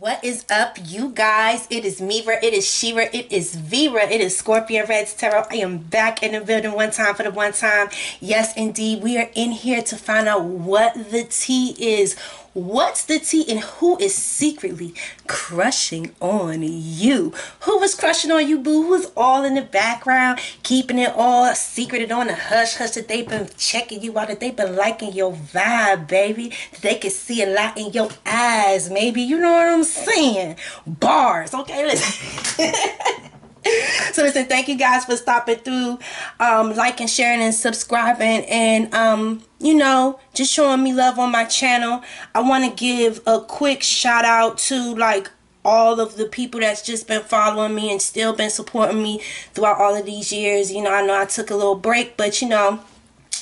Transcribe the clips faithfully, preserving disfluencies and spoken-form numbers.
What is up, you guys? It is Mevra, it is Shira, it is Vera, it is Scorpion Reddz Tarot. I am back in the building one time for the one time. Yes, indeed, we are in here to find out what the tea is. What's the tea and who is secretly crushing on you? Who was crushing on you, boo? Who's all in the background, keeping it all secreted on the hush-hush, that they've been checking you out, that they've been liking your vibe, baby, that they can see a lot in your eyes, maybe. You know what I'm saying? Bars. Okay, listen. So listen, thank you guys for stopping through, um, liking, sharing, and subscribing, and um, you know, just showing me love on my channel. I want to give a quick shout out to like all of the people that's just been following me and still been supporting me throughout all of these years. You know, I know I took a little break, but you know,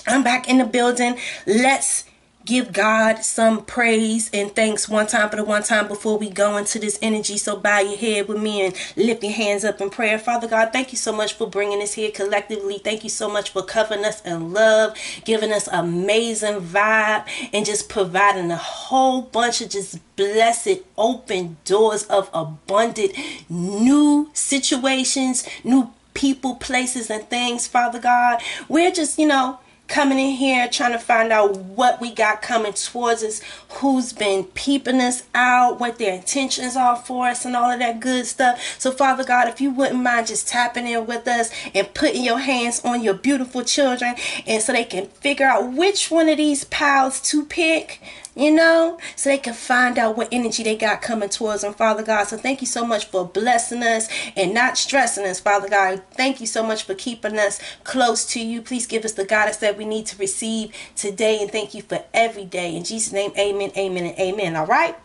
I'm back in the building. Let's give God some praise and thanks one time for the one time before we go into this energy. So bow your head with me and lift your hands up in prayer. Father God, thank you so much for bringing us here collectively. Thank you so much for covering us in love, giving us amazing vibe, and just providing a whole bunch of just blessed open doors of abundant new situations, new people, places, and things, Father God. We're just, you know, coming in here trying to find out what we got coming towards us, who's been peeping us out, what their intentions are for us, and all of that good stuff. So Father God, if you wouldn't mind just tapping in with us and putting your hands on your beautiful children, and so they can figure out which one of these piles to pick, you know, so they can find out what energy they got coming towards them, Father God. So thank you so much for blessing us and not stressing us, Father God. Thank you so much for keeping us close to you. Please give us the guidance that we need to receive today, and thank you for every day. In Jesus' name, amen, amen, and amen. All right,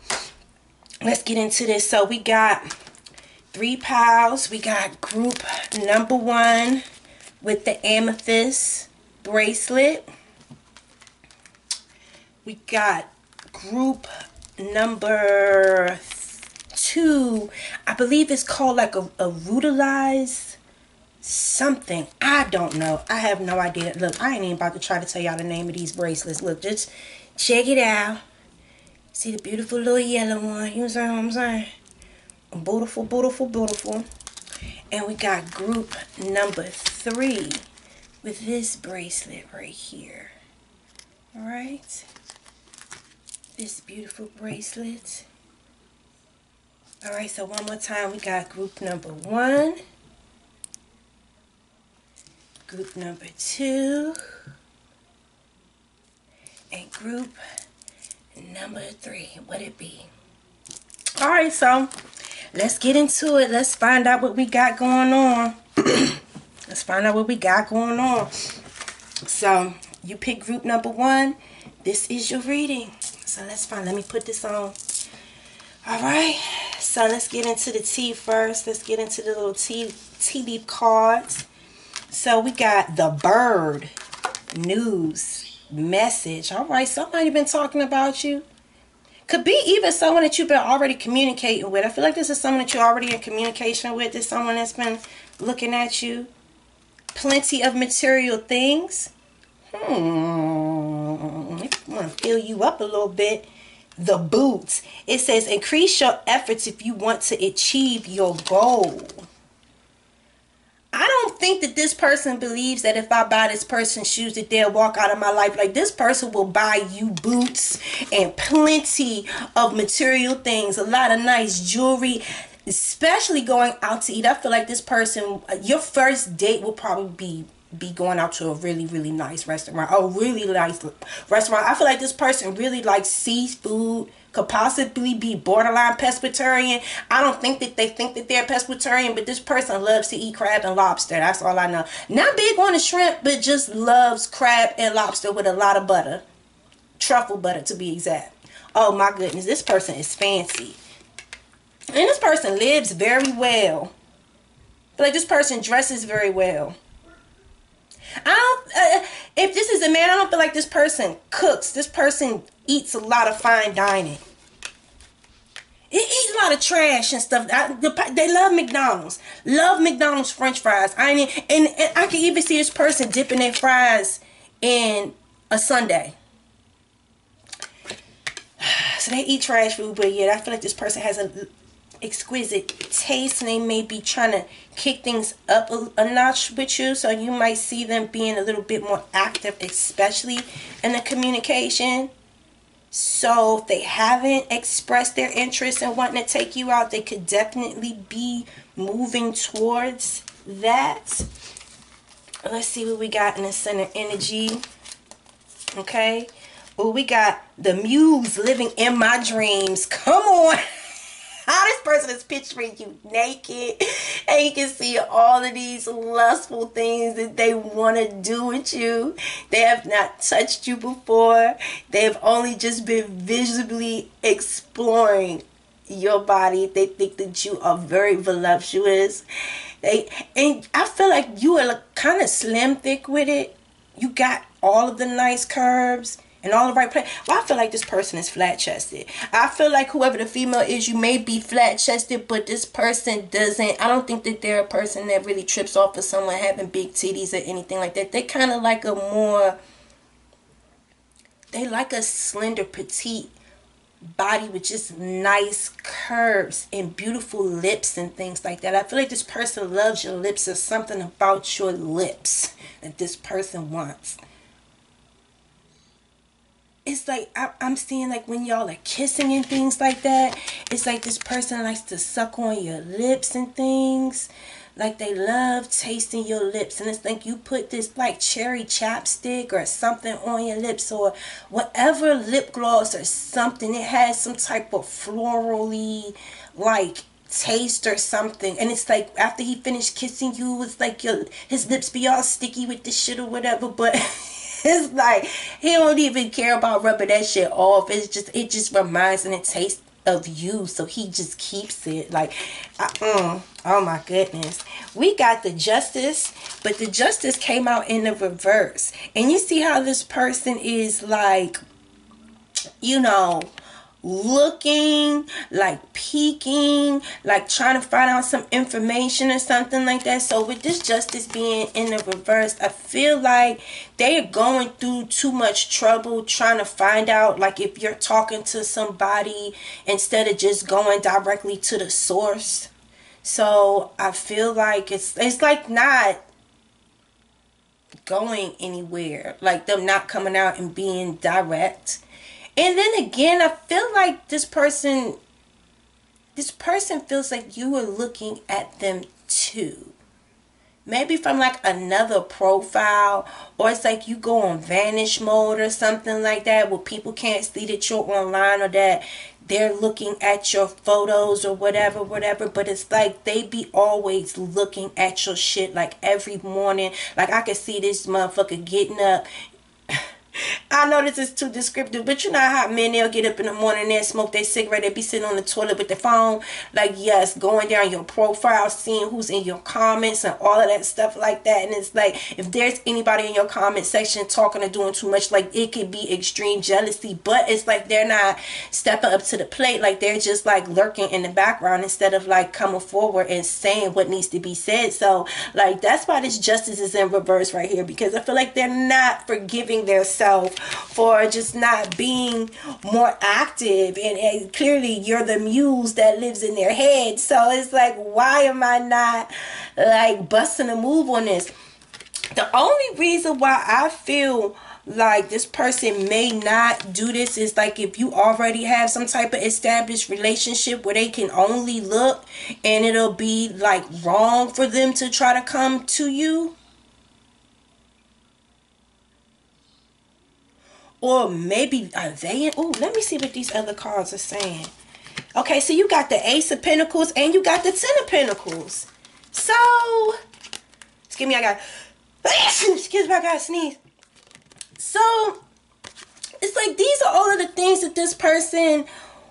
let's get into this. So we got three piles. We got group number one with the amethyst bracelet. We got group number two, I believe it's called like a, a rutalized something. I don't know. I have no idea. Look, I ain't even about to try to tell y'all the name of these bracelets. Look, just check it out. See the beautiful little yellow one. You know what I'm saying? Beautiful, beautiful, beautiful. And we got group number three with this bracelet right here. All right. This beautiful bracelet. All right, so one more time, we got group number one, group number two, and group number three. What it be? All right, so let's get into it. Let's find out what we got going on. Let's find out what we got going on. So you pick group number one. This is your reading. So let's find, let me put this on. All right, so let's get into the tea first. Let's get into the little tea, tea leaf cards. So we got the bird, news, message. All right, somebody been talking about you. Could be even someone that you've been already communicating with. I feel like this is someone that you're already in communication with. This is someone that's been looking at you. Plenty of material things. Hmm, I want to fill you up a little bit. The boots. It says increase your efforts if you want to achieve your goal. I don't think that this person believes that if I buy this person's shoes that they'll walk out of my life. Like, this person will buy you boots and plenty of material things. A lot of nice jewelry. Especially going out to eat. I feel like this person, your first date will probably be be going out to a really really nice restaurant. Oh, really nice restaurant. I feel like this person really likes seafood. Could possibly be borderline pescatarian. I don't think that they think that they're pescatarian, but this person loves to eat crab and lobster. That's all I know. Not big on the shrimp, but just loves crab and lobster with a lot of butter, truffle butter to be exact. Oh my goodness, this person is fancy, and this person lives very well. I feel like this person dresses very well. I don't, uh, if this is a man, I don't feel like this person cooks. This person eats a lot of fine dining. It eats a lot of trash and stuff. I, the, they love McDonald's. Love McDonald's French fries. I mean, and, and I can even see this person dipping their fries in a sundae. So they eat trash food, but yet I feel like this person has an exquisite taste, and they may be trying to kick things up a, a notch with you. So you might see them being a little bit more active, especially in the communication. So if they haven't expressed their interest in wanting to take you out, they could definitely be moving towards that. Let's see what we got in the center energy. Okay. Well, we got the muse living in my dreams. Come on. How this person is picturing you naked, and you can see all of these lustful things that they want to do with you. They have not touched you before. They've only just been visibly exploring your body. They think that you are very voluptuous. They, and I feel like you are kind of slim thick with it. You got all of the nice curves and all the right place. Well, I feel like this person is flat-chested. I feel like whoever the female is, you may be flat-chested, but this person doesn't. I don't think that they're a person that really trips off of someone having big titties or anything like that. They kind of like a more, they like a slender, petite body with just nice curves and beautiful lips and things like that. I feel like this person loves your lips. There's something about your lips that this person wants. It's like, I, I'm seeing like when y'all are kissing and things like that, it's like this person likes to suck on your lips and things. Like they love tasting your lips. And it's like you put this like cherry chapstick or something on your lips, or whatever lip gloss or something. It has some type of florally like taste or something. And it's like after he finished kissing you, it's like your, his lips be all sticky with this shit or whatever. But... it's like he don't even care about rubbing that shit off. It's just, it just reminds and it tastes of you, so he just keeps it. Like, I, mm, oh my goodness, we got the justice, but the justice came out in the reverse. And you see how this person is like, you know, looking, like peeking, like trying to find out some information or something like that. So with this justice being in the reverse, I feel like they are going through too much trouble trying to find out, like if you're talking to somebody instead of just going directly to the source. So I feel like it's it's like not going anywhere, like them not coming out and being direct. And then again, I feel like this person, this person feels like you are looking at them too. Maybe from like another profile, or it's like you go on vanish mode or something like that, where people can't see that you're online or that they're looking at your photos or whatever, whatever. But it's like they be always looking at your shit, like every morning. Like I can see this motherfucker getting up. I know this is too descriptive, but you know how men, they'll get up in the morning, they'll smoke their cigarette, they'll be sitting on the toilet with their phone. Like, yes, going down your profile, seeing who's in your comments and all of that stuff like that. And it's like, if there's anybody in your comment section talking or doing too much, like, it could be extreme jealousy. But it's like they're not stepping up to the plate. Like, they're just, like, lurking in the background instead of, like, coming forward and saying what needs to be said. So, like, that's why this justice is in reverse right here, because I feel like they're not forgiving themselves for just not being more active. And, and clearly you're the muse that lives in their head. So it's like, why am I not like busting a move on this? The only reason why I feel like this person may not do this is like if you already have some type of established relationship where they can only look, and it'll be like wrong for them to try to come to you. Or maybe are they? Oh, let me see what these other cards are saying. Okay, so you got the Ace of Pentacles and you got the Ten of Pentacles. So, excuse me, I got, excuse me, I got a sneeze. So, it's like these are all of the things that this person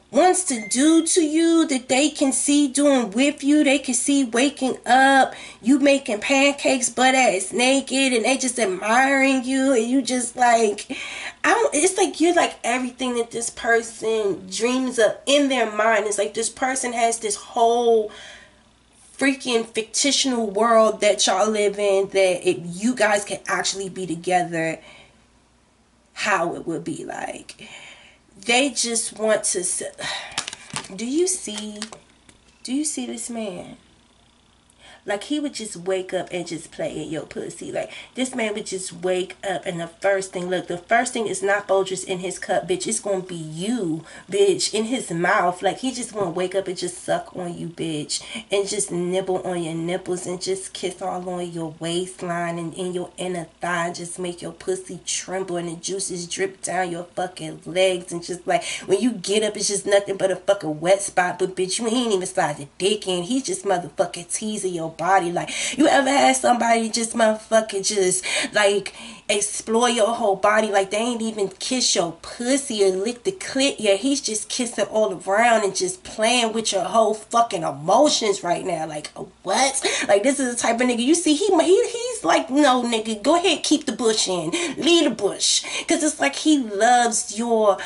wants to do to you, that they can see doing with you. They can see waking up, you making pancakes butt ass naked, and they just admiring you, and you just like, I don't, it's like you're like everything that this person dreams of in their mind. It's like this person has this whole freaking fictional world that y'all live in, that if you guys can actually be together, how it would be like. they just want to... Do you see? Do you see this man? Like, he would just wake up and just play at your pussy. Like, this man would just wake up and the first thing, look, the first thing is not Folgers in his cup, bitch. It's going to be you, bitch, in his mouth. Like, he just want to wake up and just suck on you, bitch. And just nibble on your nipples and just kiss all on your waistline and in your inner thigh. Just make your pussy tremble and the juices drip down your fucking legs. And just, like, when you get up, it's just nothing but a fucking wet spot. But, bitch, you ain't even slide your dick in. He's just motherfucking teasing your body. Like, you ever had somebody just motherfucking just like explore your whole body? Like, they ain't even kiss your pussy or lick the clit. Yeah, he's just kissing all around and just playing with your whole fucking emotions right now. Like, what? Like, this is the type of nigga you see. He, he he's like, no, nigga, go ahead, keep the bush in, leave the bush, because it's like he loves your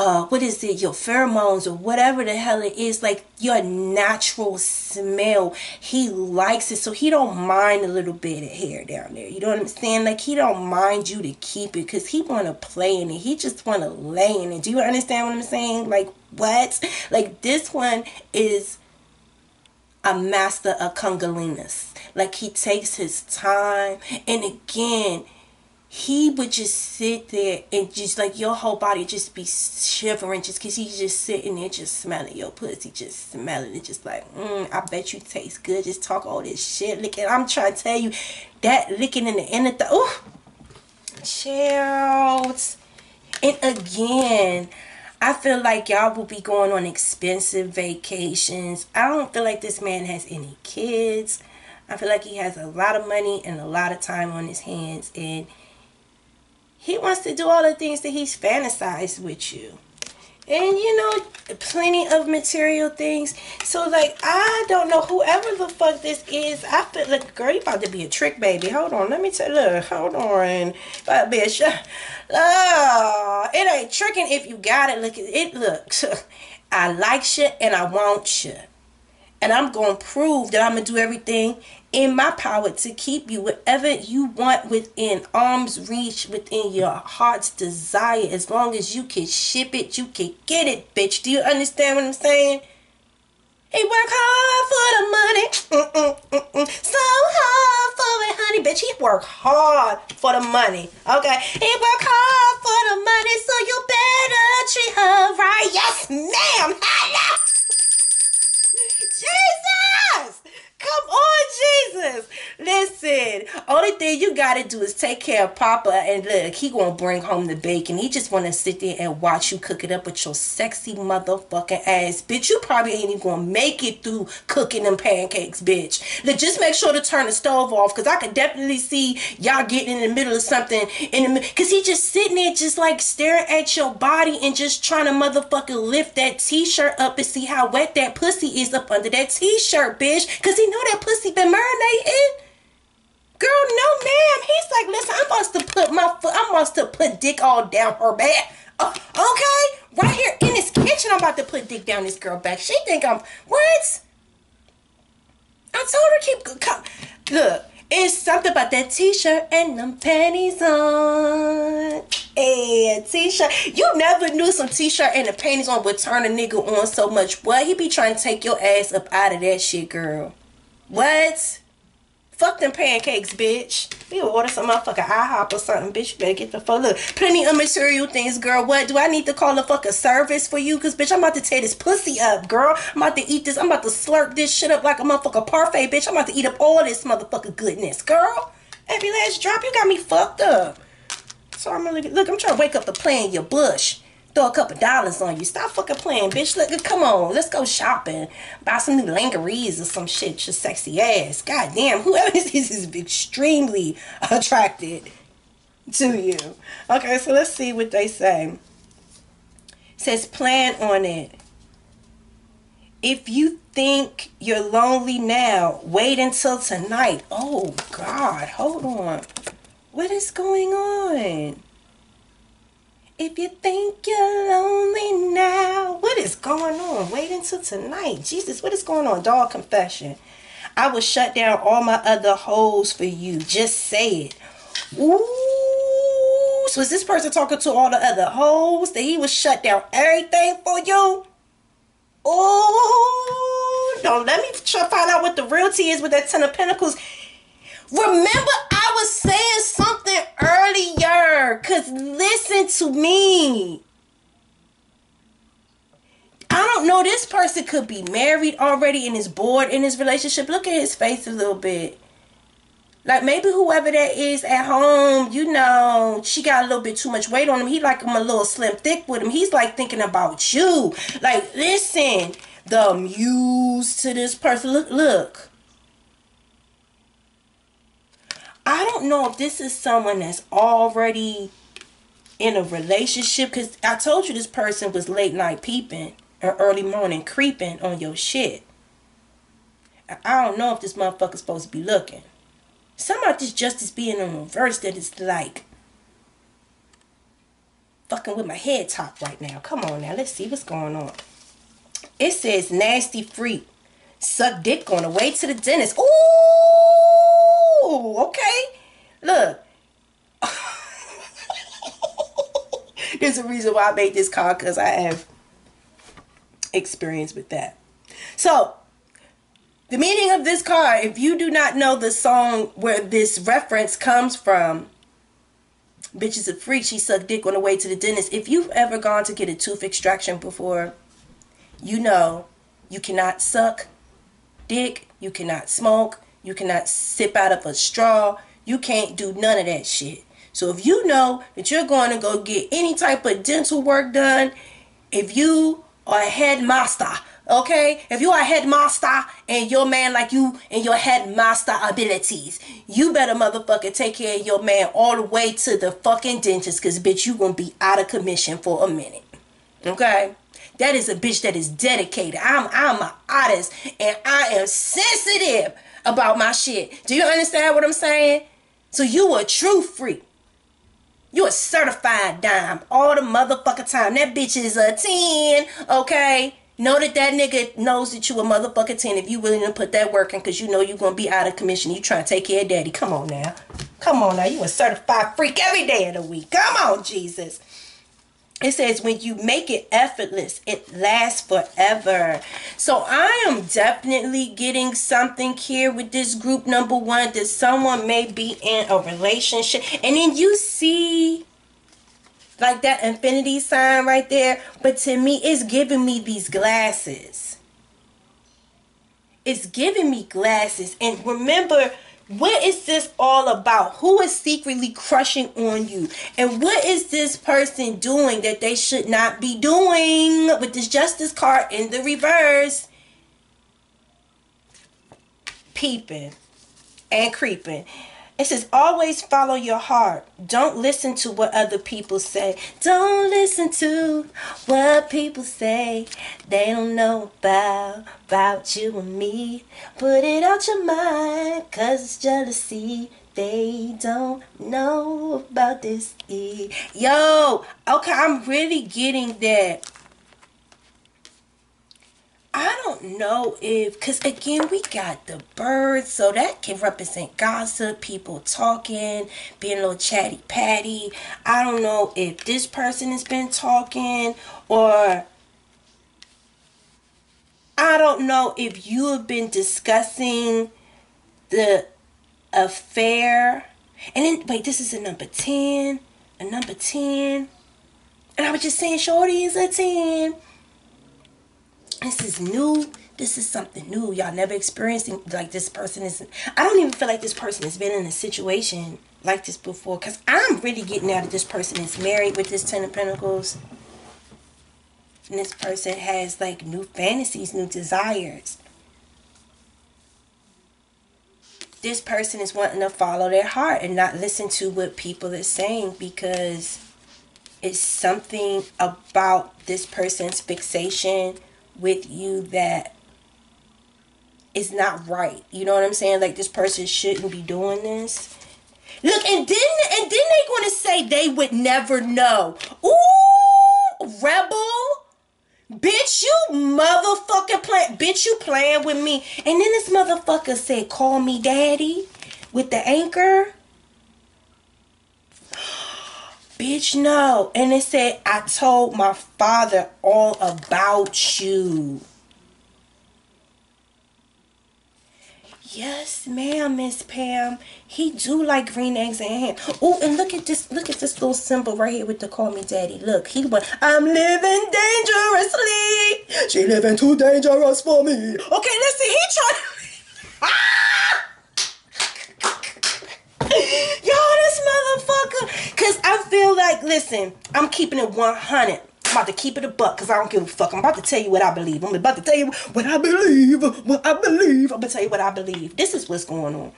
Uh, what is it, your pheromones or whatever the hell it is, like your natural smell. He likes it, so he don't mind a little bit of hair down there. You know what I'm saying? Like, he don't mind you to keep it because he want to play in it. He just want to lay in it. Do you understand what I'm saying? Like, what? Like, this one is a master of congolinas. Like, he takes his time, and again, he would just sit there and just, like, your whole body just be shivering just because he's just sitting there just smelling your pussy, just smelling it, just like, mm, I bet you taste good, just talk all this shit, licking. I'm trying to tell you, that licking in the inner thigh, ooh, chills. And again, I feel like y'all will be going on expensive vacations. I don't feel like this man has any kids. I feel like he has a lot of money and a lot of time on his hands, and he wants to do all the things that he's fantasized with you. And, you know, plenty of material things. So, like, I don't know. Whoever the fuck this is, I feel like, girl, you about to be a trick baby. Hold on. Let me tell you. Hold on. But, bitch. Oh, it ain't tricking if you got it. Look, it looks. I like you and I want you. And I'm going to prove that I'm going to do everything in my power to keep you whatever you want within arm's reach, within your heart's desire. As long as you can ship it, you can get it, bitch. Do you understand what I'm saying? He work hard for the money. Mm-mm, mm-mm. So hard for it, honey. Bitch, he work hard for the money. Okay? He work hard for the money, so you better treat her right. Yes, ma'am. Hello. Jesus! Come on, Jesus! Listen, only thing you gotta do is take care of Papa, and look, he gonna bring home the bacon. He just wanna sit there and watch you cook it up with your sexy motherfucking ass. Bitch, you probably ain't even gonna make it through cooking them pancakes, bitch. Look, just make sure to turn the stove off, because I could definitely see y'all getting in the middle of something. In the Because he just sitting there just like staring at your body and just trying to motherfucking lift that t-shirt up and see how wet that pussy is up under that t-shirt, bitch. Because he know that pussy been marinating. Girl, no, ma'am. He's like, listen, I must have put my foot, I must have put dick all down her back. Oh, okay? Right here in this kitchen, I'm about to put dick down this girl back. She think I'm, what? I told her keep, come. Look, it's something about that t-shirt and them panties on. Hey, t-shirt. You never knew some t-shirt and the panties on would turn a nigga on so much. What? He be trying to take your ass up out of that shit, girl. What? Fuck them pancakes, bitch. We order some motherfucking IHOP or something, bitch. You better get the fuck. Look, plenty of material things, girl. What? Do I need to call a fucking service for you? Because, bitch, I'm about to tear this pussy up, girl. I'm about to eat this. I'm about to slurp this shit up like a motherfucking parfait, bitch. I'm about to eat up all this motherfucking goodness, girl. Every last drop, you got me fucked up. So I'm gonna look, I'm trying to wake up the play in your bush. Throw a couple dollars on you. Stop fucking playing, bitch. Look, come on. Let's go shopping. Buy some new lingeries or some shit. Your sexy ass. God damn. Whoever this is is extremely attracted to you. Okay, so let's see what they say. It says, plan on it. If you think you're lonely now, wait until tonight. Oh, God. Hold on. What is going on? If you think you're lonely now, what is going on? Wait until tonight. Jesus, what is going on? Dog confession. I will shut down all my other holes for you. Just say it. Ooh, hoes? Was this person talking to all the other hoes that he was shut down everything for you? Oh, don't let me try to find out what the realty is with that Ten of Pentacles. Remember, I was saying something earlier, because listen to me. I don't know. This person could be married already and is bored in his relationship. Look at his face a little bit. Like, maybe whoever that is at home, you know, she got a little bit too much weight on him. He like him a little slim thick with him. He's like thinking about you. Like, listen, the muse to this person. Look, look. I don't know if this is someone that's already in a relationship, because I told you this person was late night peeping or early morning creeping on your shit. I don't know if this motherfucker's supposed to be looking. Some of this justice being in reverse, that is like fucking with my head top right now. Come on now, let's see what's going on. It says nasty freak. Suck dick on the way to the dentist. Ooh, okay. Look. There's a reason why I made this card, because I have experience with that. So, the meaning of this card, if you do not know the song where this reference comes from, bitches a freak, she sucked dick on the way to the dentist. If you've ever gone to get a tooth extraction before, you know you cannot suck dick, you cannot smoke, you cannot sip out of a straw, you can't do none of that shit. So if you know that you're going to go get any type of dental work done, if you are a headmaster, okay, if you are a headmaster and your man like you and your headmaster abilities, you better motherfucker take care of your man all the way to the fucking dentist, because bitch, you gonna be out of commission for a minute. Okay, that is a bitch that is dedicated. I'm I'm an artist and I am sensitive about my shit. Do you understand what I'm saying? So you a true freak. You a certified dime all the motherfucking time. That bitch is a ten, okay? Know that that nigga knows that you a motherfucking ten if you willing to put that work in, because you know you're going to be out of commission. You trying to take care of daddy. Come on now. Come on now. You a certified freak every day of the week. Come on, Jesus. It says when you make it effortless, it lasts forever. So I am definitely getting something here with this group, number one, that someone may be in a relationship. And then you see like that infinity sign right there. But to me, it's giving me these glasses. It's giving me glasses. And remember, what is this all about? Who is secretly crushing on you? And what is this person doing that they should not be doing with this justice card in the reverse? Peeping and creeping. It says, always follow your heart. Don't listen to what other people say. Don't listen to what people say. They don't know about, about you and me. Put it out your mind, because it's jealousy. They don't know about this E. Yo, okay, I'm really getting that. I don't know if, because again, we got the birds, so that can represent gossip, people talking, being a little chatty patty. I don't know if this person has been talking, or I don't know if you have been discussing the affair. And then, wait, this is a number ten, a number ten. And I was just saying, shorty is a ten. This is new. This is something new. Y'all never experienced it. Like, this person is, I don't even feel like this person has been in a situation like this before, because I'm really getting out of this person is married with this Ten of Pentacles. And this person has like new fantasies, new desires. This person is wanting to follow their heart and not listen to what people are saying, because it's something about this person's fixation with you that is not right. You know what I'm saying? Like, this person shouldn't be doing this. Look, and then and then they're gonna say they would never know. Ooh, rebel, bitch, you motherfucking play, bitch, you playing with me. And then this motherfucker said, "Call me daddy" with the anchor. bitch, no. And it said, I told my father all about you. Yes, ma'am, Miss Pam. He do like green eggs and ham. Oh, and look at this. Look at this little symbol right here with the call me daddy. Look, he went, I'm living dangerously. She living too dangerous for me. Okay, listen, he tried. Ah! Y'all, this motherfucker. Because I feel like, listen, I'm keeping it one hundred. I'm about to keep it a buck because I don't give a fuck. I'm about to tell you what I believe. I'm about to tell you what I believe. What I believe. I'm going to tell you what I believe. This is what's going on.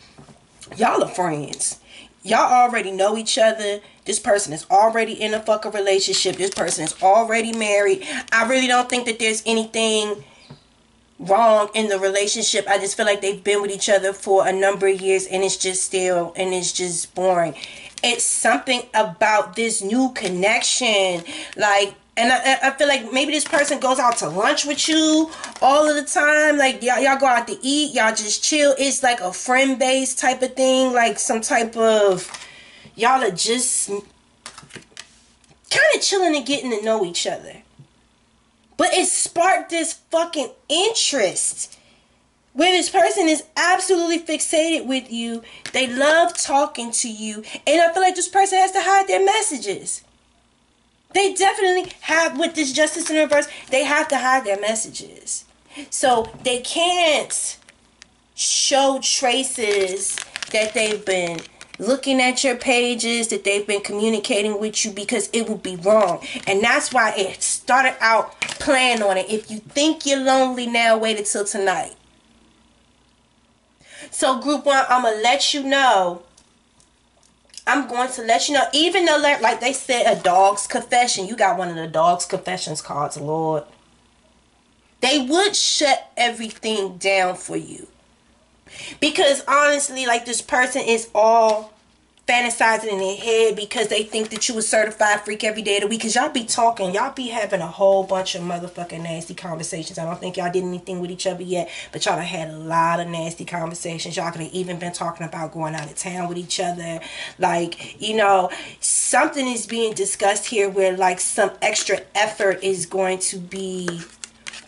Y'all are friends. Y'all already know each other. This person is already in a fucking relationship. This person is already married. I really don't think that there's anything wrong in the relationship. I just feel like they've been with each other for a number of years and it's just still, and it's just boring. It's something about this new connection. Like, and I, I feel like maybe this person goes out to lunch with you all of the time. Like, y'all go out to eat. Y'all just chill. It's like a friend-based type of thing. Like, some type of... Y'all are just kind of chilling and getting to know each other. But it sparked this fucking interest where this person is absolutely fixated with you. They love talking to you. And I feel like this person has to hide their messages. They definitely have, with this justice in reverse, they have to hide their messages. So they can't show traces that they've been looking at your pages, that they've been communicating with you, because it would be wrong. And that's why it started out playing on it. If you think you're lonely now, wait until tonight. So group one, I'm going to let you know. I'm going to let you know, even though, like they said, a dog's confession. You got one of the dog's confessions cards, Lord. They would shut everything down for you. Because, honestly, like, this person is all fantasizing in their head because they think that you a certified freak every day of the week. Because y'all be talking. Y'all be having a whole bunch of motherfucking nasty conversations. I don't think y'all did anything with each other yet. But y'all done had a lot of nasty conversations. Y'all could have even been talking about going out of town with each other. Like, you know, something is being discussed here where, like, some extra effort is going to be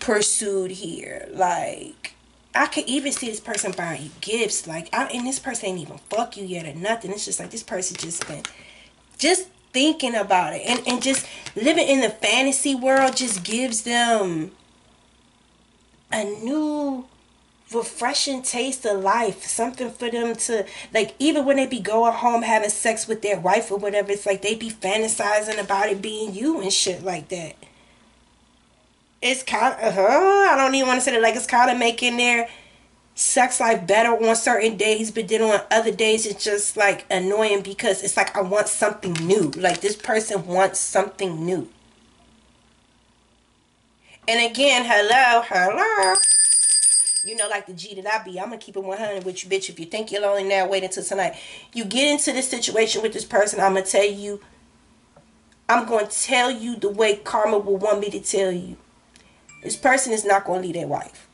pursued here. Like... I could even see this person buying you gifts. Like, I, and this person ain't even fuck you yet or nothing. It's just like this person just been just thinking about it. And, and just living in the fantasy world just gives them a new refreshing taste of life. Something for them to, like, even when they be going home having sex with their wife or whatever, it's like they be fantasizing about it being you and shit like that. It's kind of, uh, I don't even want to say that, like, it's kind of making their sex life better on certain days, but then on other days it's just, like, annoying because it's like, I want something new. Like, this person wants something new. And again, hello, hello. You know, like the G that I be, I'm going to keep it one hundred with you, bitch. If you think you're lonely now, wait until tonight. You get into this situation with this person, I'm going to tell you, I'm going to tell you the way karma will want me to tell you. This person is not going to leave their wife.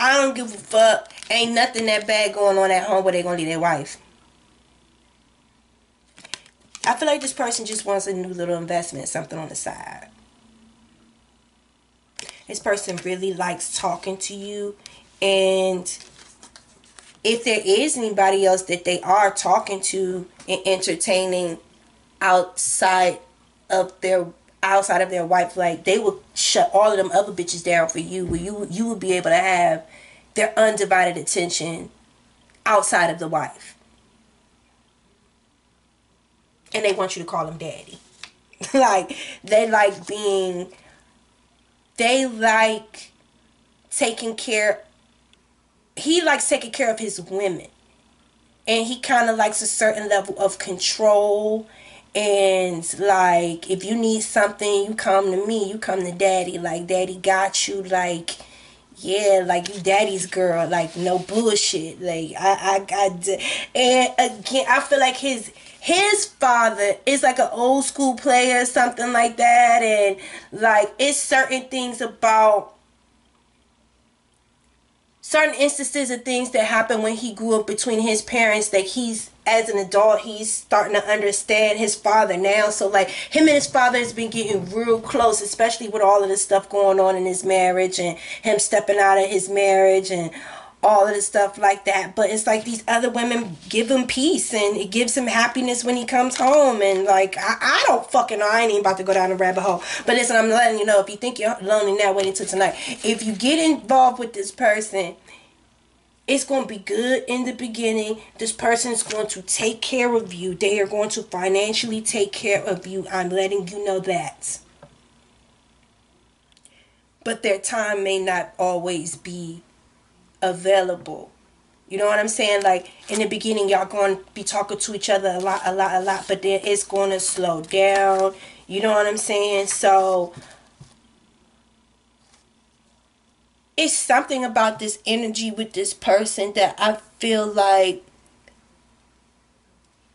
I don't give a fuck. Ain't nothing that bad going on at home where they're going to leave their wife. I feel like this person just wants a new little investment, something on the side. This person really likes talking to you. And if there is anybody else that they are talking to and entertaining outside of their outside of their wife, like, they will shut all of them other bitches down for you, where you you will be able to have their undivided attention outside of the wife. And they want you to call them daddy. Like, they like being, they like taking care, he likes taking care of his women. And he kind of likes a certain level of control. And, like, if you need something, you come to me. You come to daddy. Like, daddy got you. Like, yeah, like, you daddy's girl. Like, no bullshit. Like, I, I got... And, again, I feel like his his father is, like, an old-school player or something like that. And, like, it's certain things about certain instances of things that happened when he grew up between his parents that he's, as an adult, he's starting to understand his father now. So, like, him and his father has been getting real close, especially with all of this stuff going on in his marriage and him stepping out of his marriage and all of this stuff like that. But it's like these other women give him peace and it gives him happiness when he comes home. And, like, I, I don't fucking know. I ain't even about to go down a rabbit hole. But listen, I'm letting you know, if you think you're lonely now, wait until tonight. If you get involved with this person, it's going to be good in the beginning. This person is going to take care of you. They are going to financially take care of you. I'm letting you know that. But their time may not always be available. You know what I'm saying? Like, in the beginning, y'all going to be talking to each other a lot, a lot, a lot. But then it's going to slow down. You know what I'm saying? So it's something about this energy with this person that I feel like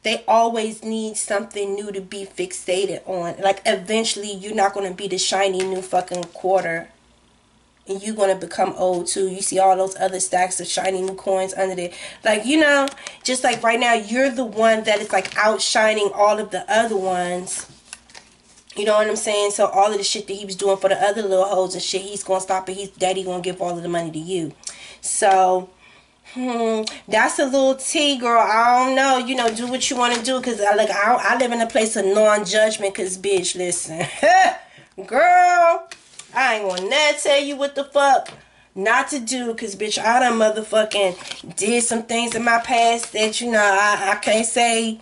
they always need something new to be fixated on. Like, eventually, you're not going to be the shiny new fucking quarter. And you're going to become old, too. You see all those other stacks of shiny new coins under there. Like, you know, just like right now, you're the one that is, like, outshining all of the other ones. You know what I'm saying? So all of the shit that he was doing for the other little hoes and shit, he's going to stop it. He's daddy going to give all of the money to you. So, hmm, that's a little tea, girl. I don't know. You know, do what you want to do. Because, like, I, I live in a place of non-judgment. Because, bitch, listen. Girl, I ain't gonna never tell you what the fuck not to do, because, bitch, I done motherfucking did some things in my past that, you know, I, I can't say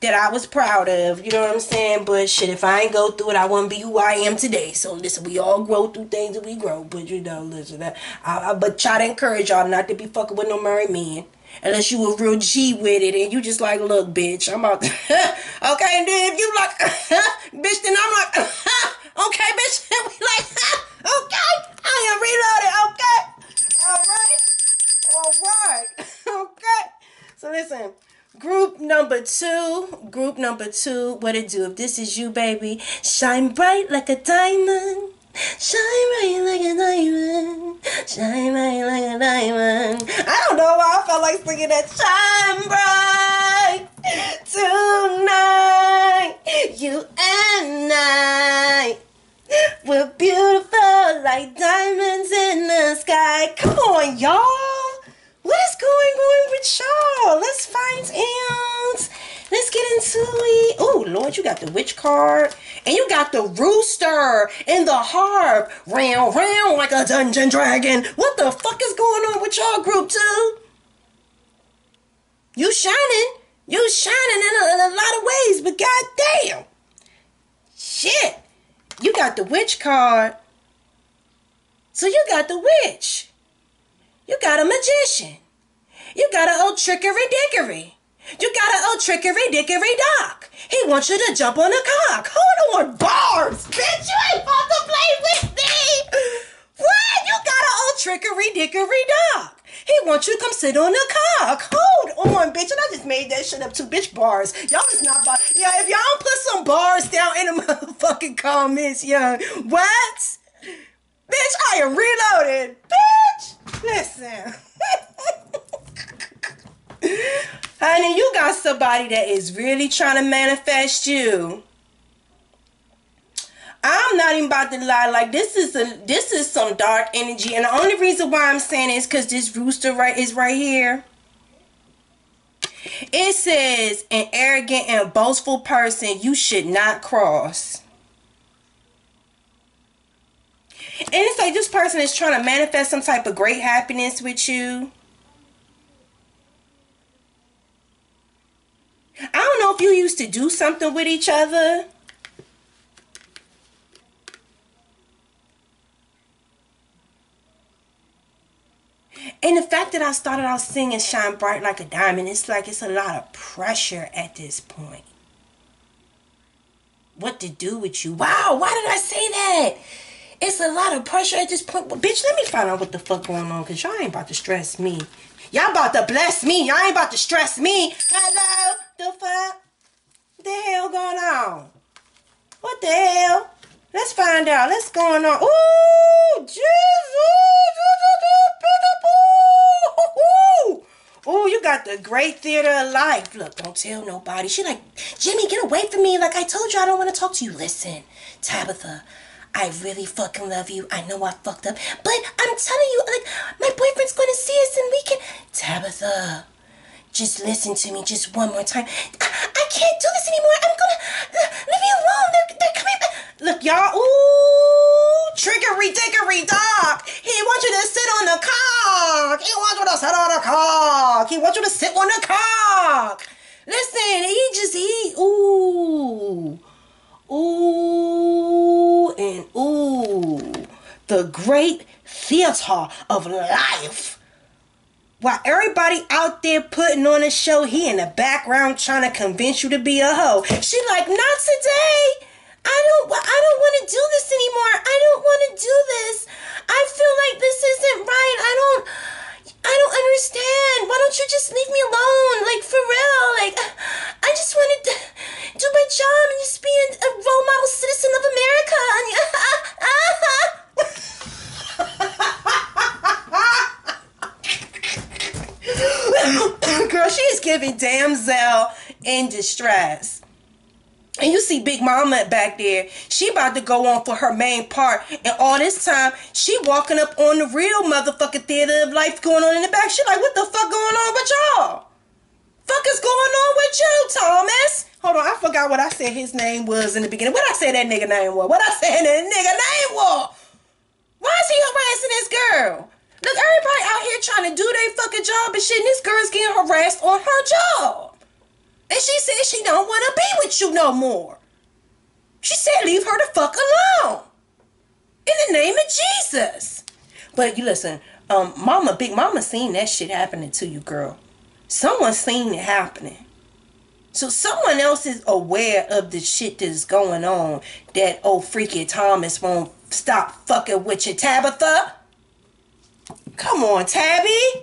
that I was proud of. You know what I'm saying? But, shit, if I ain't go through it, I wouldn't be who I am today. So, listen, we all grow through things and we grow. But, you know, listen, I, I, but try to encourage y'all not to be fucking with no married men. Unless you a real G with it and you just like, look, bitch, I'm out. Okay, and then if you like, bitch, then I'm like, okay, bitch. And we like, okay, I am reloaded, okay. All right. All right. Okay. So listen, group number two, group number two, what it do? If this is you, baby, shine bright like a diamond. Shine bright like a diamond. Shine bright like a diamond. I don't know why I felt like singing that. Shine bright tonight. You and I, we're beautiful like diamonds in the sky. Come on, y'all. What is going on with y'all? Let's find out. Let's get into it. Oh, Lord, you got the witch card. And you got the rooster and the harp. Round, round like a dungeon dragon. What the fuck is going on with y'all, group two? You shining. You shining in a, in a lot of ways, but goddamn. Shit. You got the witch card. So you got the witch. You got a magician. You got an old trickery-dickery. You got an old trickery-dickery-doc. He wants you to jump on a cock. Hold on, bars. Bitch, you ain't about to play with me. What? You got an old trickery-dickery-doc. He wants you to come sit on a cock. Hold on, bitch. And I just made that shit up too. Bitch, bars. Y'all just not about. Yeah, if y'all don't put some bars down in the motherfucking comments, young. What? Bitch, I am reloaded. Bitch, listen. Honey, you got somebody that is really trying to manifest you. I'm not even about to lie. Like, this is a this is some dark energy, and the only reason why I'm saying it is because this rooster right is right here. It says an arrogant and boastful person you should not cross. And it's like this person is trying to manifest some type of great happiness with you. I don't know if you used to do something with each other. And the fact that I started out singing Shine Bright Like a Diamond, it's like it's a lot of pressure at this point. What to do with you? Wow, why did I say that? It's a lot of pressure at this point. Well, bitch, let me find out what the fuck going on, because y'all ain't about to stress me. Y'all about to bless me. Y'all ain't about to stress me. Hello? The fuck? What the hell going on? What the hell? Let's find out. What's going on? Ooh, Jesus. got the great theater of life. Look, don't tell nobody. She like, Jimmy, get away from me. Like, I told you I don't want to talk to you. Listen, Tabitha, I really fucking love you. I know I fucked up, but I'm telling you, like, my boyfriend's going to see us and we can... Tabitha, just listen to me just one more time. I, I can't do this anymore. I'm going to... Leave me alone. They're, they're coming back. Look, y'all. Ooh, trickery dickery dog. He wants you to sit on the cock. He wants you to sit on the cock. He wants you to sit on the cock. Listen, he just... He... Ooh... Ooh, and ooh, the great theater of life. While everybody out there putting on a show, he in the background trying to convince you to be a hoe. She like, not today. I don't, I don't want to do this anymore. I don't want to do this. I feel like this isn't right. I don't... I don't understand. Why don't you just leave me alone? Like, for real. Like, I just wanted to do my job and just be a role model citizen of America. Girl, she is giving damsel in distress. And you see Big Mama back there. She about to go on for her main part. And all this time, she walking up on the real motherfucking theater of life going on in the back. She like, what the fuck going on with y'all? Fuck is going on with you, Thomas? Hold on, I forgot what I said his name was in the beginning. What I said that nigga name was? What I said that nigga name was? Why is he harassing this girl? Look, everybody out here trying to do their fucking job and shit. And this girl's getting harassed on her job. And she said she don't want to be with you no more. She said leave her the fuck alone. In the name of Jesus. But you listen, um, Mama, Big Mama seen that shit happening to you, girl. Someone seen it happening. So someone else is aware of the shit that's going on. That old freaky Thomas won't stop fucking with you, Tabitha. Come on, Tabby.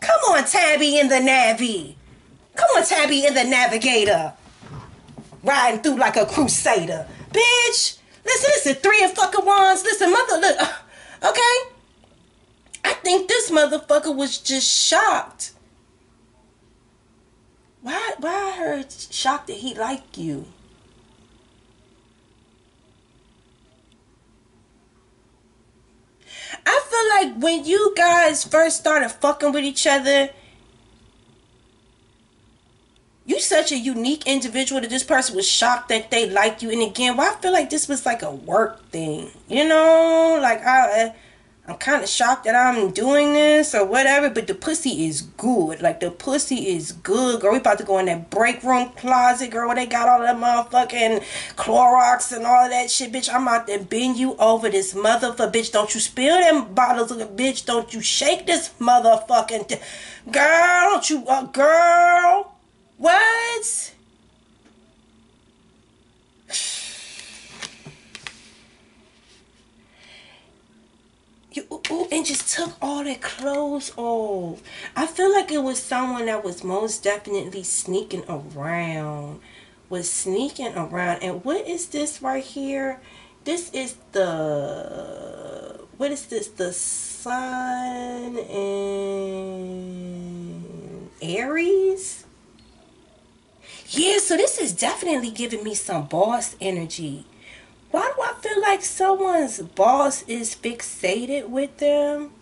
Come on, Tabby and the Navvy. Come on, Tabby and the Navigator. Riding through like a crusader. Bitch. Listen, listen. Three of fucking wands. Listen, mother, look. Okay? I think this motherfucker was just shocked. Why, why I heard shocked that he liked you? I feel like when you guys first started fucking with each other, you such a unique individual that this person was shocked that they liked you. And again, why well, I feel like this was like a work thing. You know, like I, I'm kind of shocked that I'm doing this or whatever. But the pussy is good. Like the pussy is good, girl. We about to go in that break room closet, girl, where they got all that motherfucking Clorox and all of that shit, bitch. I'm out there bend you over this motherfucker, bitch. Don't you spill them bottles of the bitch. Don't you shake this motherfucking th girl. Don't you, uh, girl. What? You, ooh, ooh, and just took all their clothes off. I feel like it was someone that was most definitely sneaking around. Was sneaking around. And what is this right here? This is the... What is this? The sun and Aries? Yeah, so this is definitely giving me some boss energy. Why do I feel like someone's boss is fixated with them?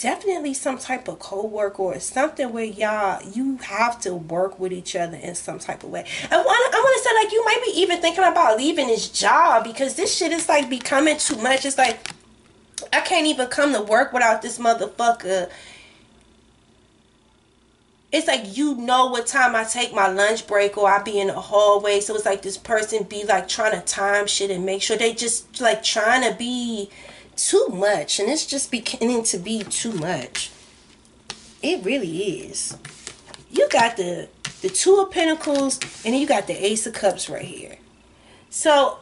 Definitely some type of co-worker or something where y'all, you have to work with each other in some type of way. I want I want to say like you might be even thinking about leaving this job because this shit is like becoming too much. It's like, I can't even come to work without this motherfucker. It's like, you know what time I take my lunch break or I be in the hallway. So it's like this person be like trying to time shit and make sure they just like trying to be too much. And it's just beginning to be too much. It really is. You got the, the Two of Pentacles and then you got the Ace of Cups right here. So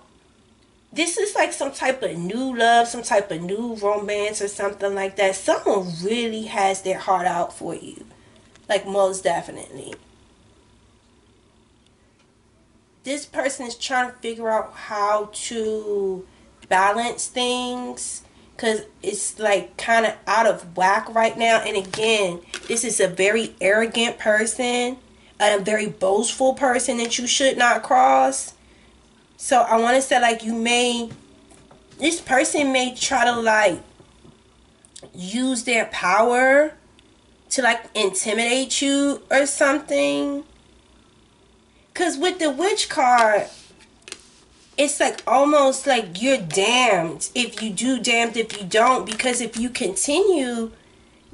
this is like some type of new love, some type of new romance or something like that. Someone really has their heart out for you. Like, most definitely. This person is trying to figure out how to balance things because it's like kind of out of whack right now. And again, this is a very arrogant person, a very boastful person that you should not cross. So I want to say, like, you may, this person may try to like use their power to like intimidate you or something. Because with the Witch card, it's like almost like you're damned if you do, damned if you don't. Because if you continue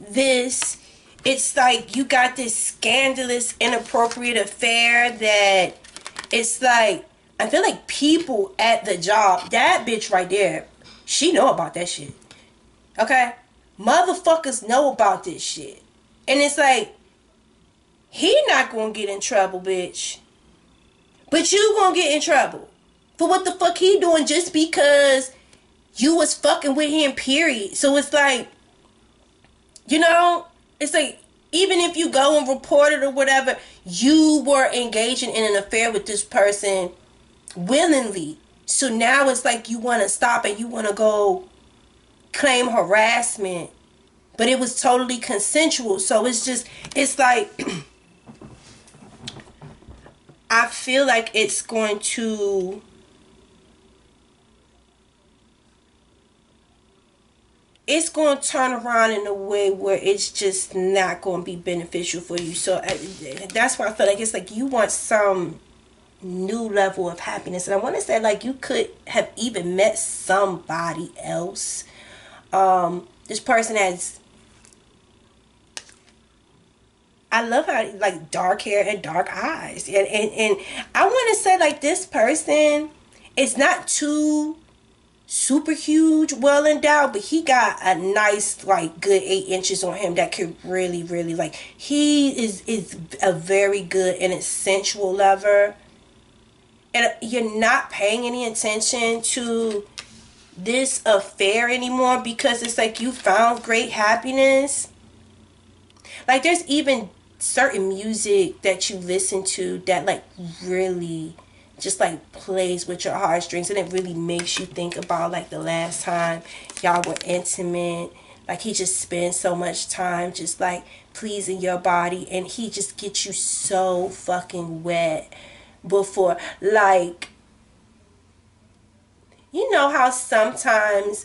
this, it's like you got this scandalous, inappropriate affair that it's like, I feel like people at the job, that bitch right there, she know about that shit. Okay? Motherfuckers know about this shit. And it's like, he not gonna get in trouble, bitch. But you gonna get in trouble for what the fuck he doing just because you was fucking with him, period. So it's like, you know, it's like, even if you go and report it or whatever, you were engaging in an affair with this person willingly. So now it's like you want to stop and you want to go claim harassment, but it was totally consensual. So it's just, it's like, I feel like it's going to, it's going to turn around in a way where it's just not going to be beneficial for you. So that's why I feel like it's like you want some new level of happiness. And I want to say, like, you could have even met somebody else. Um, this person has, I love how, like, dark hair and dark eyes. And, and, and I want to say, like, this person is not too super huge, well endowed, but he got a nice, like, good eight inches on him that could really, really, like, he is is a very good and sensual lover. And you're not paying any attention to this affair anymore because it's like you found great happiness. Like, there's even certain music that you listen to that, like, really just like plays with your heartstrings, and it really makes you think about, like, the last time y'all were intimate. Like, he just spends so much time just like pleasing your body, and he just gets you so fucking wet before, like, you know how sometimes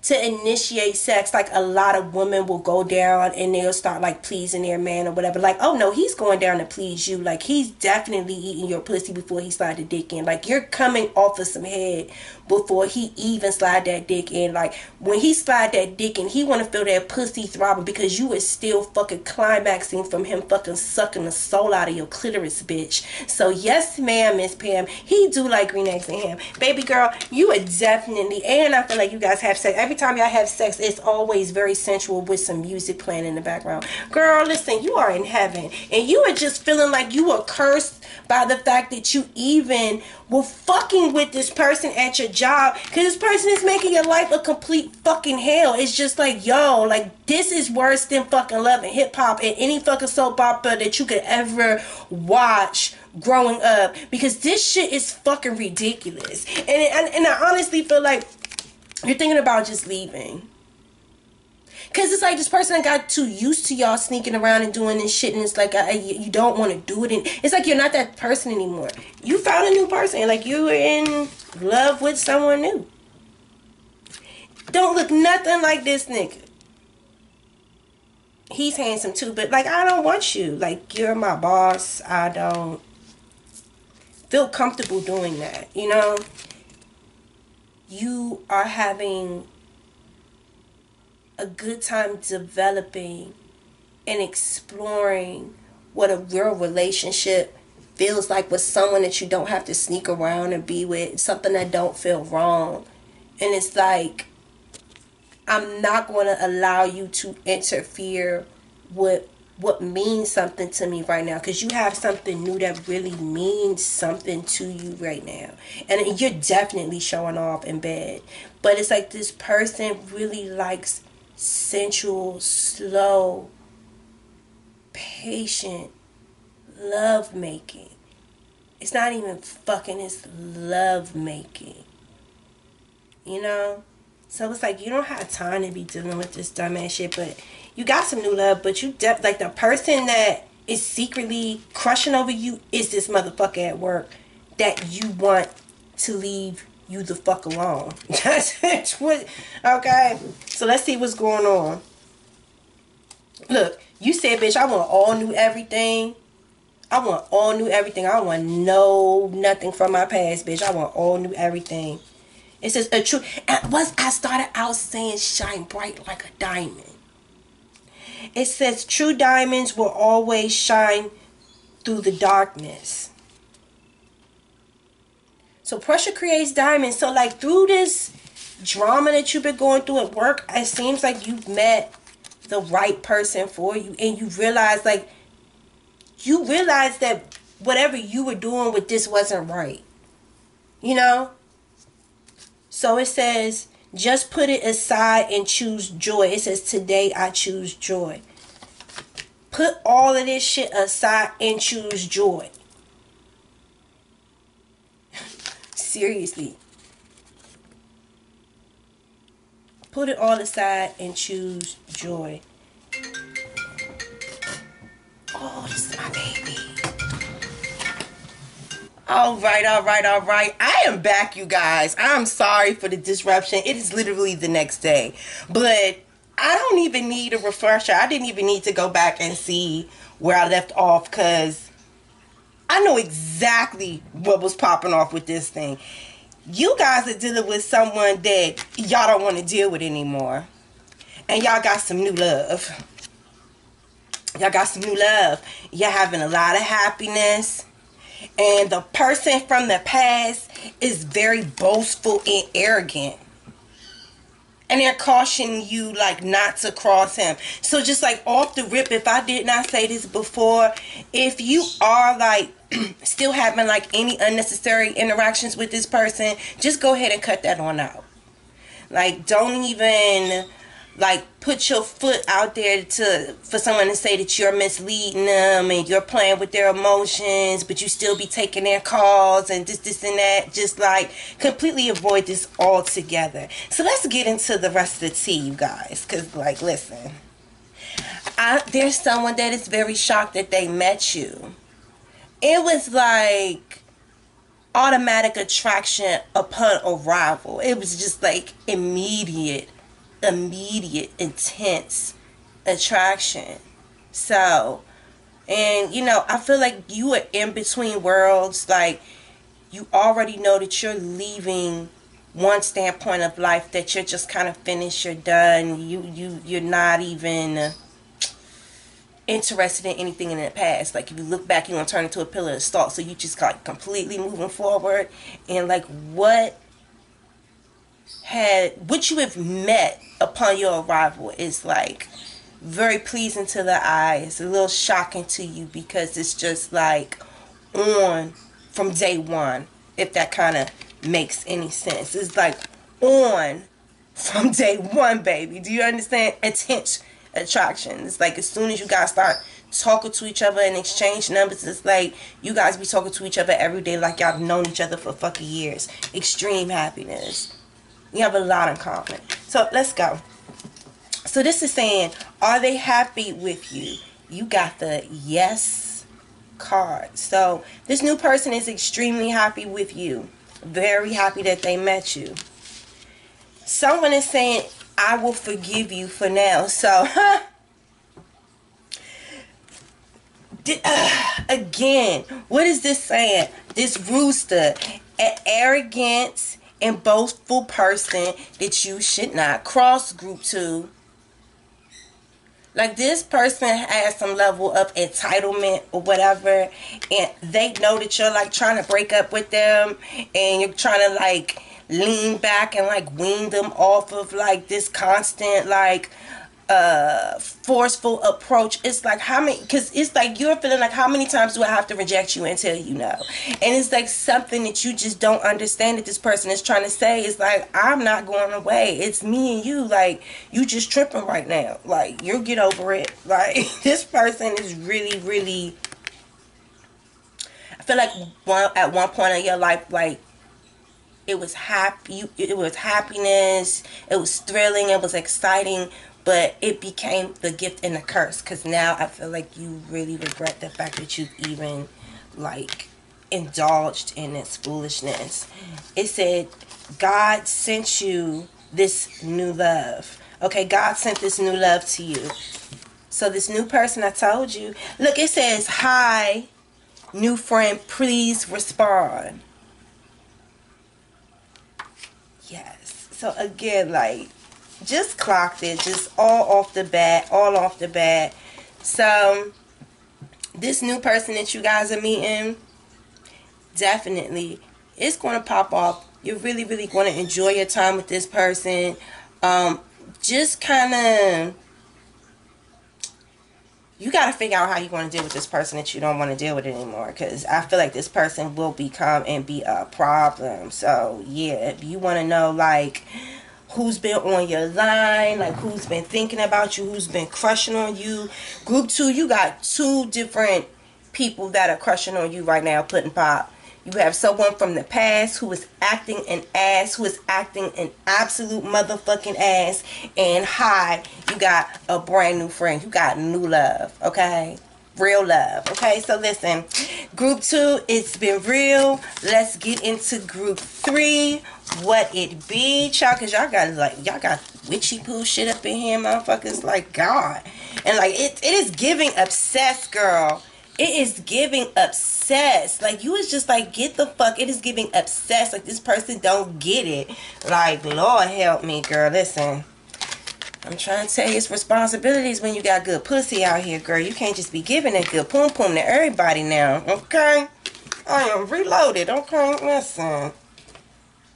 to initiate sex, like, a lot of women will go down and they'll start, like, pleasing their man or whatever. Like, oh, no, he's going down to please you. Like, he's definitely eating your pussy before he slide the dick in. Like, you're coming off of some head before he even slide that dick in. Like, when he slide that dick in, he want to feel that pussy throbbing because you is still fucking climaxing from him fucking sucking the soul out of your clitoris, bitch. So, yes, ma'am, Miss Pam, he do like green eggs and ham. Baby girl, you are definitely, and I feel like you guys have sex. Every time y'all have sex, it's always very sensual with some music playing in the background. Girl, listen, you are in heaven. And you are just feeling like you are cursed by the fact that you even were fucking with this person at your job. Because this person is making your life a complete fucking hell. It's just like, yo, like, this is worse than fucking Love and Hip Hop and any fucking soap opera that you could ever watch growing up. Because this shit is fucking ridiculous. And, and, and I honestly feel like you're thinking about just leaving. Because it's like this person got too used to y'all sneaking around and doing this shit. And it's like, I, you don't want to do it. And it's like you're not that person anymore. You found a new person. Like, you were in love with someone new. Don't look nothing like this nigga. He's handsome too. But, like, I don't want you. Like, you're my boss. I don't feel comfortable doing that. You know? You are having a good time developing and exploring what a real relationship feels like with someone that you don't have to sneak around and be with, something that don't feel wrong. And it's like, I'm not going to allow you to interfere with what means something to me right now, because you have something new that really means something to you right now, and you're definitely showing off in bed. But it's like this person really likes sensual, slow, patient love making. It's not even fucking, it's love making, you know. So it's like you don't have time to be dealing with this dumbass shit, but you got some new love, but you de- like the person that is secretly crushing over you is this motherfucker at work that you want to leave you the fuck alone. That's what, okay? So let's see what's going on. Look, you said, bitch, I want all new everything. I want all new everything. I don't want no nothing from my past, bitch. I want all new everything. It says a true. And once I started out saying shine bright like a diamond. It says true diamonds will always shine through the darkness. So pressure creates diamonds. So like through this drama that you've been going through at work, it seems like you've met the right person for you. And you realize like, you realize that whatever you were doing with this wasn't right. You know? So it says, just put it aside and choose joy. It says, today I choose joy. Put all of this shit aside and choose joy. Seriously. Put it all aside and choose joy. Oh, this is my baby. All right, all right, all right. I am back, you guys. I'm sorry for the disruption. It is literally the next day. But I don't even need a refresher. I didn't even need to go back and see where I left off because I know exactly what was popping off with this thing. You guys are dealing with someone that y'all don't want to deal with anymore. And y'all got some new love. Y'all got some new love. Y'all having a lot of happiness. And the person from the past is very boastful and arrogant. And they're cautioning you, like, not to cross him. So just, like, off the rip, if I did not say this before, if you are, like, still having, like, any unnecessary interactions with this person, just go ahead and cut that on out. Like, don't even... like, put your foot out there to for someone to say that you're misleading them and you're playing with their emotions, but you still be taking their calls and this, this, and that. Just, like, completely avoid this altogether. So let's get into the rest of the tea, you guys, because, like, listen, I, there's someone that is very shocked that they met you. It was, like, automatic attraction upon arrival. It was just, like, immediate immediate intense attraction. So, and you know, I feel like you are in between worlds. Like, you already know that you're leaving one standpoint of life, that you're just kind of finished, you're done, you you you're not even interested in anything in the past. Like, if you look back, you're gonna turn into a pillar of salt. So you just got completely moving forward. And like, what had what you have met upon your arrival is like very pleasing to the eye. It's a little shocking to you because it's just like on from day one, if that kind of makes any sense. It's like on from day one, baby. Do you understand? Intense attraction. It's like as soon as you guys start talking to each other and exchange numbers, it's like you guys be talking to each other every day like y'all have known each other for fucking years. Extreme happiness. You have a lot in common. So let's go. So this is saying, are they happy with you? You got the yes card. So this new person is extremely happy with you. Very happy that they met you. Someone is saying, I will forgive you for now. So, huh? Did, uh, again, what is this saying? This rooster, an arrogance and boastful person that you should not cross group to. Like, this person has some level of entitlement or whatever, and they know that you're like trying to break up with them, and you're trying to like lean back and like wean them off of like this constant like uh forceful approach. It's like, how many, because it's like you're feeling like, how many times do I have to reject you until you know? And it's like something that you just don't understand that this person is trying to say. It's like, I'm not going away, it's me and you. Like, you just tripping right now. Like, you'll get over it. Like, this person is really, really, I feel like one at one point in your life, like It was happy. It was happiness. It was thrilling. It was exciting. But it became the gift and the curse. Because now I feel like you really regret the fact that you even, like, indulged in this foolishness. It said, God sent you this new love. Okay, God sent this new love to you. So this new person I told you. Look, it says, hi, new friend, please respond. Yes. So again, like, just clocked it, just all off the bat, all off the bat. So this new person that you guys are meeting, definitely, it's going to pop off. You're really, really going to enjoy your time with this person. Um, just kind of, you got to figure out how you want to deal with this person that you don't want to deal with anymore. Because I feel like this person will become and be a problem. So, yeah, if you want to know, like, who's been on your line, like who's been thinking about you, who's been crushing on you. Group two, you got two different people that are crushing on you right now, Puddin' Pop. You have someone from the past who is acting an ass, who is acting an absolute motherfucking ass. And hi, you got a brand new friend. You got new love, okay? Real love, okay? So listen, group two, it's been real. Let's get into group three. What it be, y'all, cause y'all got like y'all got witchy poo shit up in here, motherfuckers. Like, God, and like it, it is giving obsessed, girl. It is giving obsessed. Like, you is just like, get the fuck. It is giving obsessed. Like, this person don't get it. Like, Lord help me, girl. Listen, I'm trying to tell you, it's responsibilities when you got good pussy out here, girl. You can't just be giving that good poom poom to everybody now, okay? I am reloaded, okay? Listen.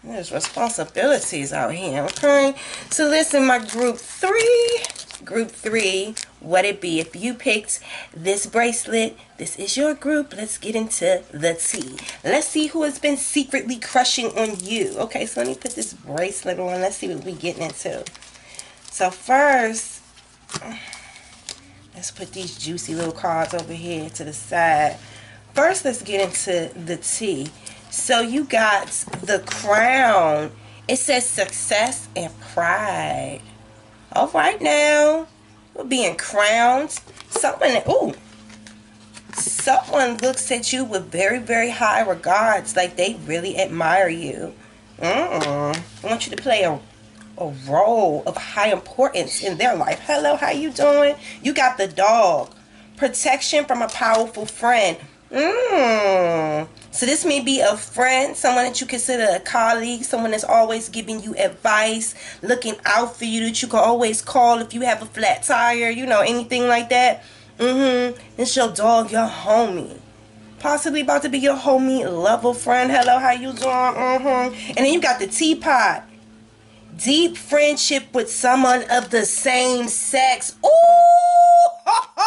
There's responsibilities out here, okay? So listen, my group three, group three, what it be? If you picked this bracelet, this is your group. Let's get into the tea. Let's see who has been secretly crushing on you. Okay, so let me put this bracelet on. Let's see what we getting into. So first, let's put these juicy little cards over here to the side. First, let's get into the tea. So you got the crown. It says success and pride. All right now. We're being crowned. Someone, ooh. Someone looks at you with very, very high regards. Like, they really admire you. Mm-mm. I want you to play a, a role of high importance in their life. Hello, how you doing? You got the dog. Protection from a powerful friend. Mmm. So this may be a friend, someone that you consider a colleague, someone that's always giving you advice, looking out for you, that you can always call if you have a flat tire, you know, anything like that. Mm-hmm. It's your dog, your homie. Possibly about to be your homie, lover, friend. Hello, how you doing? Mm-hmm. And then you got the teapot. Deep friendship with someone of the same sex. Ooh! Ho, ho!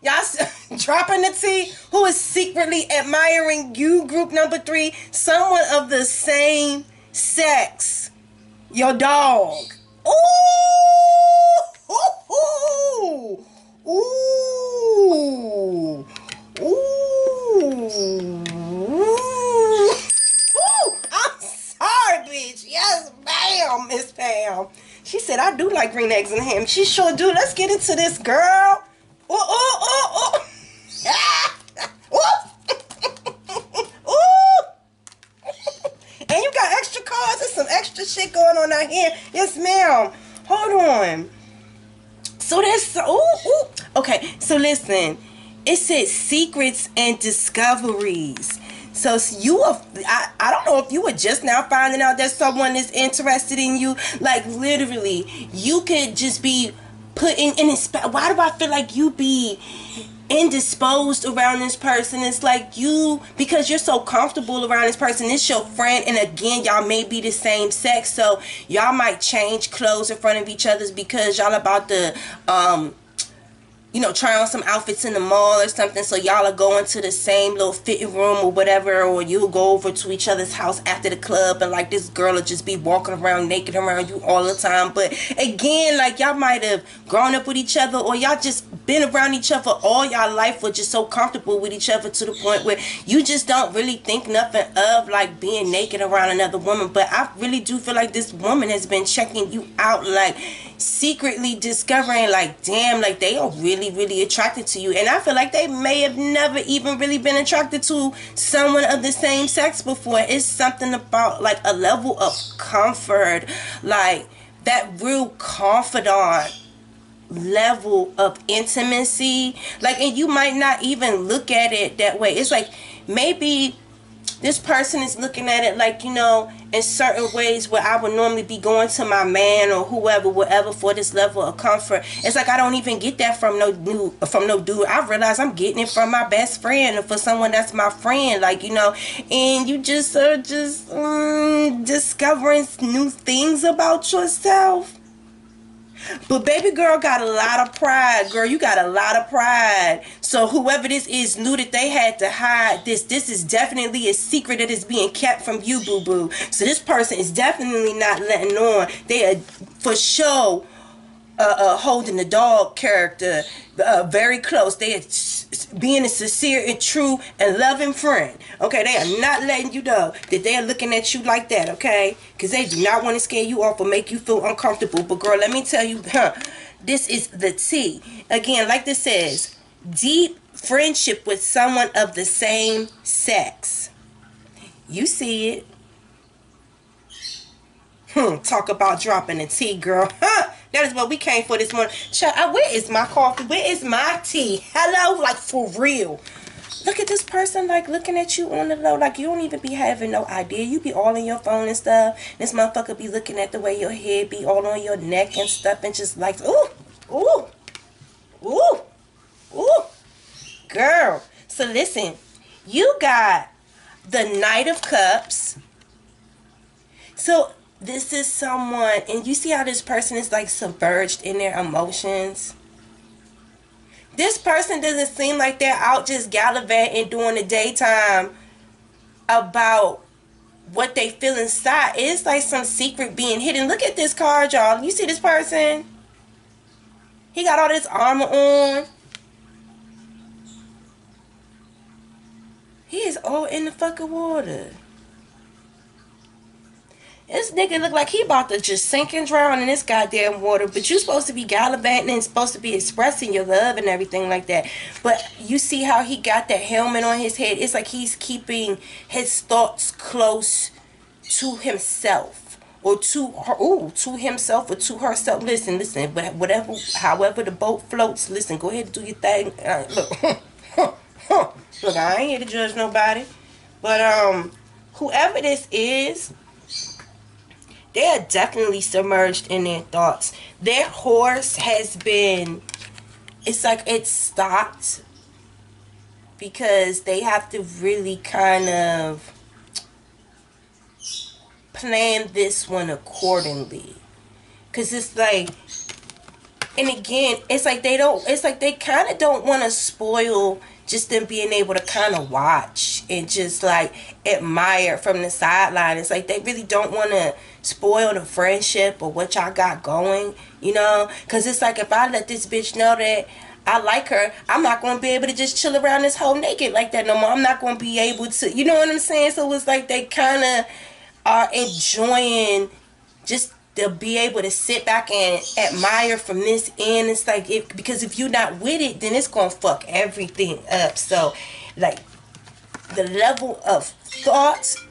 Y'all dropping the tea. Who is secretly admiring you? Group number three. Someone of the same sex. Your dog. Ooh. Ooh. Ooh. Ooh. Ooh. Ooh. I'm sorry, bitch. Yes, ma'am, Miss Pam. She said, I do like green eggs and ham. She sure do. Let's get into this, girl. Ooh, ooh, ooh, ooh. Ah. Ooh. Ooh. And you got extra cards. There's some extra shit going on out here. Yes, ma'am. Hold on. So that's, ooh, ooh. Okay, so listen. It says secrets and discoveries. So you are, I, I don't know if you were just now finding out that someone is interested in you. Like, literally, you could just be putting in his, why do I feel like you be indisposed around this person? It's like you, because you're so comfortable around this person, it's your friend, and again, y'all may be the same sex, so y'all might change clothes in front of each other's because y'all about to um you know, try on some outfits in the mall or something, so y'all are going to the same little fitting room or whatever, or you'll go over to each other's house after the club, and like this girl will just be walking around naked around you all the time. But again, like, y'all might have grown up with each other, or y'all just been around each other all y'all life, or just so comfortable with each other to the point where you just don't really think nothing of like being naked around another woman. But I really do feel like this woman has been checking you out, like secretly discovering, like, damn, like they are really really attracted to you. And I feel like they may have never even really been attracted to someone of the same sex before. It's something about like a level of comfort, like that real confidant level of intimacy, like, and you might not even look at it that way. It's like maybe this person is looking at it like, you know, in certain ways where I would normally be going to my man or whoever, whatever, for this level of comfort. It's like I don't even get that from no dude. From no dude, I realize I'm getting it from my best friend, or for someone that's my friend, like, you know. And you just are just um, discovering new things about yourself. But baby girl got a lot of pride. Girl, you got a lot of pride. So whoever this is knew that they had to hide this. This is definitely a secret that is being kept from you, boo-boo. So this person is definitely not letting on. They are for sure uh, uh, holding the dog character uh, very close. They are being a sincere and true and loving friend. Okay, they are not letting you know that they are looking at you like that, okay? Because they do not want to scare you off or make you feel uncomfortable. But girl, let me tell you, huh, this is the tea. Again, like this says, deep friendship with someone of the same sex. You see it. Hmm, talk about dropping the tea, girl. Huh? That is what we came for this morning. Child, where is my coffee? Where is my tea? Hello? Like, for real. Look at this person, like, looking at you on the low. Like, you don't even be having no idea. You be all in your phone and stuff. This motherfucker be looking at the way your head be all on your neck and stuff. And just like, ooh, ooh, ooh, ooh. Girl. So, listen. You got the Knight of Cups. So, this is someone, and you see how this person is like submerged in their emotions. This person doesn't seem like they're out just gallivanting during the daytime about what they feel inside. It's like some secret being hidden. Look at this card, y'all. You see this person? He got all this armor on. He is all in the fucking water. This nigga look like he about to just sink and drown in this goddamn water. But you supposed to be gallivanting and supposed to be expressing your love and everything like that. But you see how he got that helmet on his head? It's like he's keeping his thoughts close to himself or to her. Ooh, to himself or to herself. Listen, listen. Whatever, however the boat floats, listen, go ahead and do your thing. Uh, look, look, I ain't here to judge nobody. But um, whoever this is, they are definitely submerged in their thoughts. Their horse has been, it's like it stopped because they have to really kind of plan this one accordingly. Because it's like, and again, it's like they don't, it's like they kind of don't want to spoil just them being able to kind of watch and just like admire from the sideline. It's like they really don't want to spoil the friendship or what y'all got going, you know? Because it's like if I let this bitch know that I like her, I'm not going to be able to just chill around this whole naked like that no more. I'm not going to be able to, you know what I'm saying? So it's like they kind of are enjoying just to be able to sit back and admire from this end. It's like, it, because if you're not with it, then it's going to fuck everything up. So, like, the level of thoughts.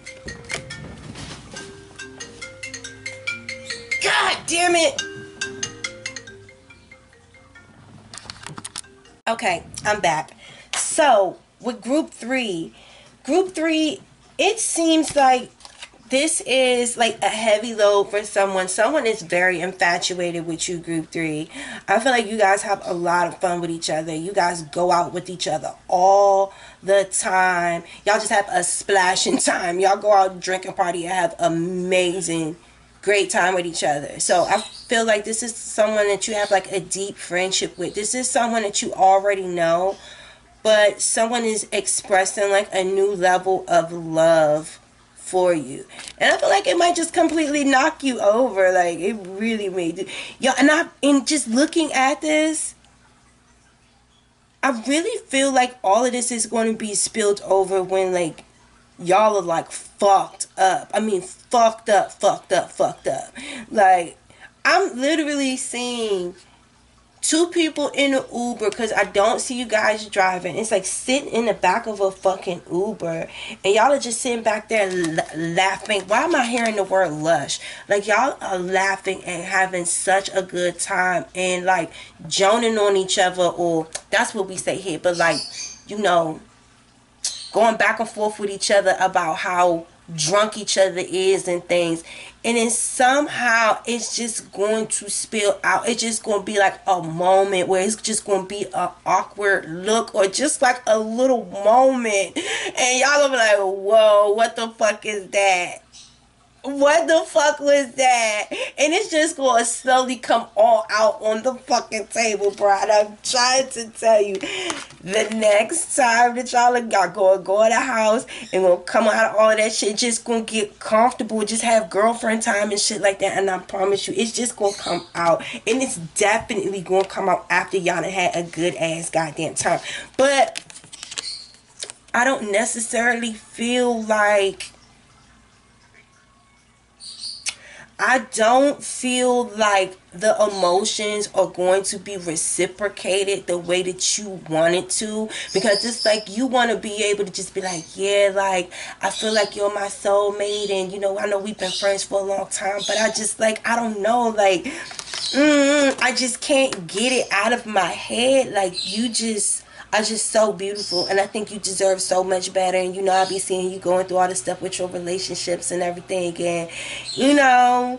God damn it. Okay, I'm back. So, with group three. Group three, it seems like this is like a heavy load for someone. Someone is very infatuated with you, group three. I feel like you guys have a lot of fun with each other. You guys go out with each other all the time. Y'all just have a splashing time. Y'all go out and drink and party and have amazing great time with each other. So I feel like this is someone that you have like a deep friendship with. This is someone that you already know, but someone is expressing like a new level of love for you. And I feel like it might just completely knock you over. Like it really made you. Yo, and I in just looking at this, I really feel like all of this is going to be spilled over when like y'all are like fucked up. I mean, fucked up, fucked up, fucked up. Like, I'm literally seeing two people in an Uber because I don't see you guys driving. It's like sitting in the back of a fucking Uber. And y'all are just sitting back there laughing. Why am I hearing the word lush? Like, y'all are laughing and having such a good time. And, like, joning on each other. Or, that's what we say here. But, like, you know, going back and forth with each other about how drunk each other is and things. And then somehow it's just going to spill out. It's just going to be like a moment where it's just going to be an awkward look or just like a little moment. And y'all will be like, whoa, what the fuck is that? What the fuck was that? And it's just going to slowly come all out on the fucking table, bro. And I'm trying to tell you, the next time that y'all are going to go in the house and going to come out of all of that shit, just going to get comfortable, just have girlfriend time and shit like that. And I promise you, it's just going to come out. And it's definitely going to come out after y'all done had a good-ass goddamn time. But I don't necessarily feel like... I don't feel like the emotions are going to be reciprocated the way that you want it to, because it's like you want to be able to just be like, yeah, like I feel like you're my soulmate, and you know, I know we've been friends for a long time, but I just like, I don't know, like mm, I just can't get it out of my head. Like you just I just so beautiful, and I think you deserve so much better. And you know, I be seeing you going through all this stuff with your relationships and everything, and you know,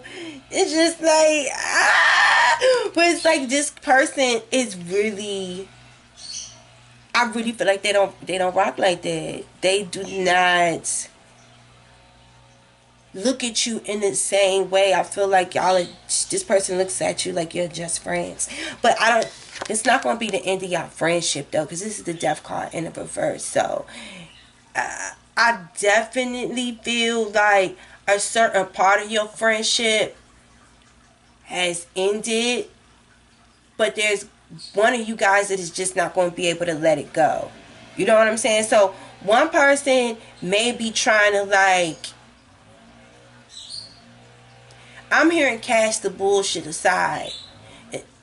it's just like ah! But it's like this person is really, I really feel like they don't they don't rock like that. They do not look at you in the same way. I feel like y'all are, this person looks at you like you're just friends, but I don't. It's not going to be the end of y'all friendship, though, because this is the death card in the reverse. So, uh, I definitely feel like a certain part of your friendship has ended. But there's one of you guys that is just not going to be able to let it go. You know what I'm saying? So, one person may be trying to, like... I'm hearing cast the bullshit aside.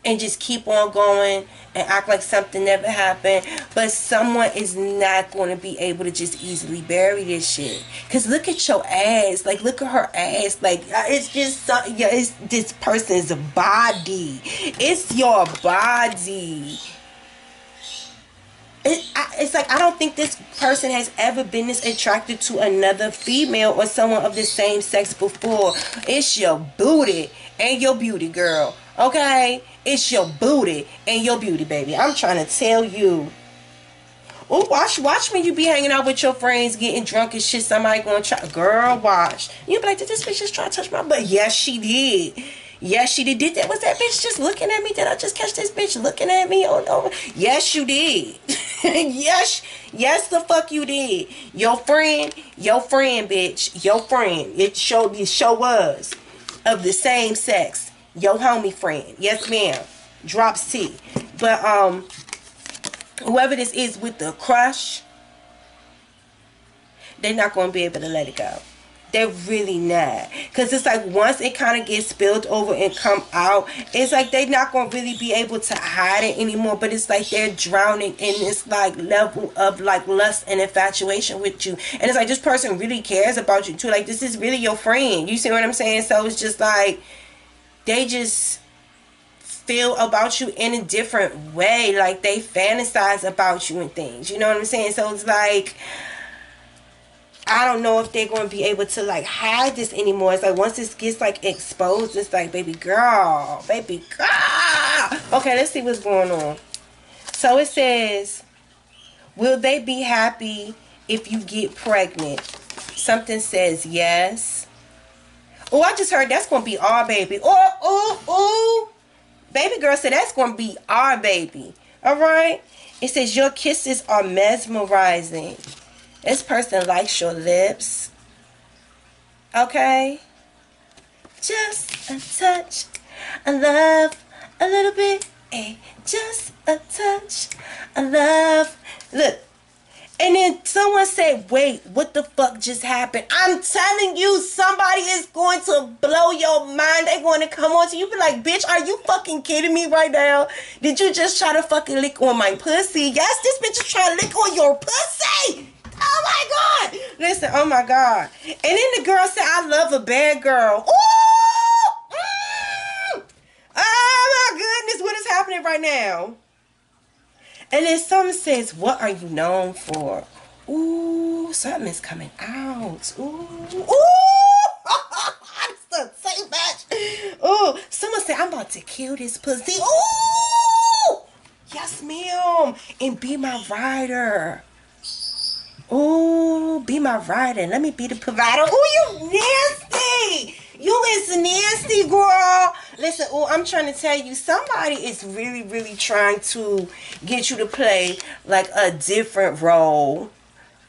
And just keep on going and act like something never happened. But someone is not going to be able to just easily bury this shit. Because look at your ass. Like, look at her ass. Like, it's just so, yeah, it's this person's body. It's your body. It, I, it's like, I don't think this person has ever been this attracted to another female or someone of the same sex before. It's your booty and your beauty, girl. Okay? It's your booty and your beauty, baby. I'm trying to tell you. Oh, watch, watch when you be hanging out with your friends, getting drunk and shit. Somebody gonna try, girl, watch. You be like, did this bitch just try to touch my butt? Yes, she did. Yes, she did. Did that? Was that bitch just looking at me? Did I just catch this bitch looking at me? Oh no. Yes, you did. yes, yes, the fuck you did. Your friend, your friend, bitch, your friend. It show, it show was of the same sex. Yo homie friend. Yes, ma'am. Drops T. But, um, whoever this is with the crush, they're not going to be able to let it go. They're really not. Because it's like once it kind of gets spilled over and come out, it's like they're not going to really be able to hide it anymore. But it's like they're drowning in this, like, level of, like, lust and infatuation with you. And it's like this person really cares about you, too. Like, this is really your friend. You see what I'm saying? So it's just like... they just feel about you in a different way. Like, they fantasize about you and things. You know what I'm saying? So, it's like, I don't know if they're going to be able to, like, hide this anymore. It's like, once this gets, like, exposed, it's like, baby girl, baby girl. Okay, let's see what's going on. So, it says, will they be happy if you get pregnant? Something says yes. Oh, I just heard that's going to be our baby. Oh, oh, oh. Baby girl said that's going to be our baby. All right. It says your kisses are mesmerizing. This person likes your lips. Okay. Just a touch. I love a little bit. Hey, just a touch. I love. Look. And then someone said, wait, what the fuck just happened? I'm telling you, somebody is going to blow your mind. They're going to come on to you. Be like, bitch, are you fucking kidding me right now? Did you just try to fucking lick on my pussy? Yes, this bitch is trying to lick on your pussy. Oh, my God. Listen, oh, my God. And then the girl said, I love a bad girl. Ooh! Mm! Oh, my goodness. What is happening right now? And then someone says, what are you known for? Ooh, something is coming out. Ooh, ooh, so much. Ooh, someone said, I'm about to kill this pussy. Ooh, yes, ma'am. And be my rider. Ooh, be my rider. Let me be the provider. Ooh, you nasty. You is nasty, girl. Listen, oh, I'm trying to tell you, somebody is really, really trying to get you to play, like, a different role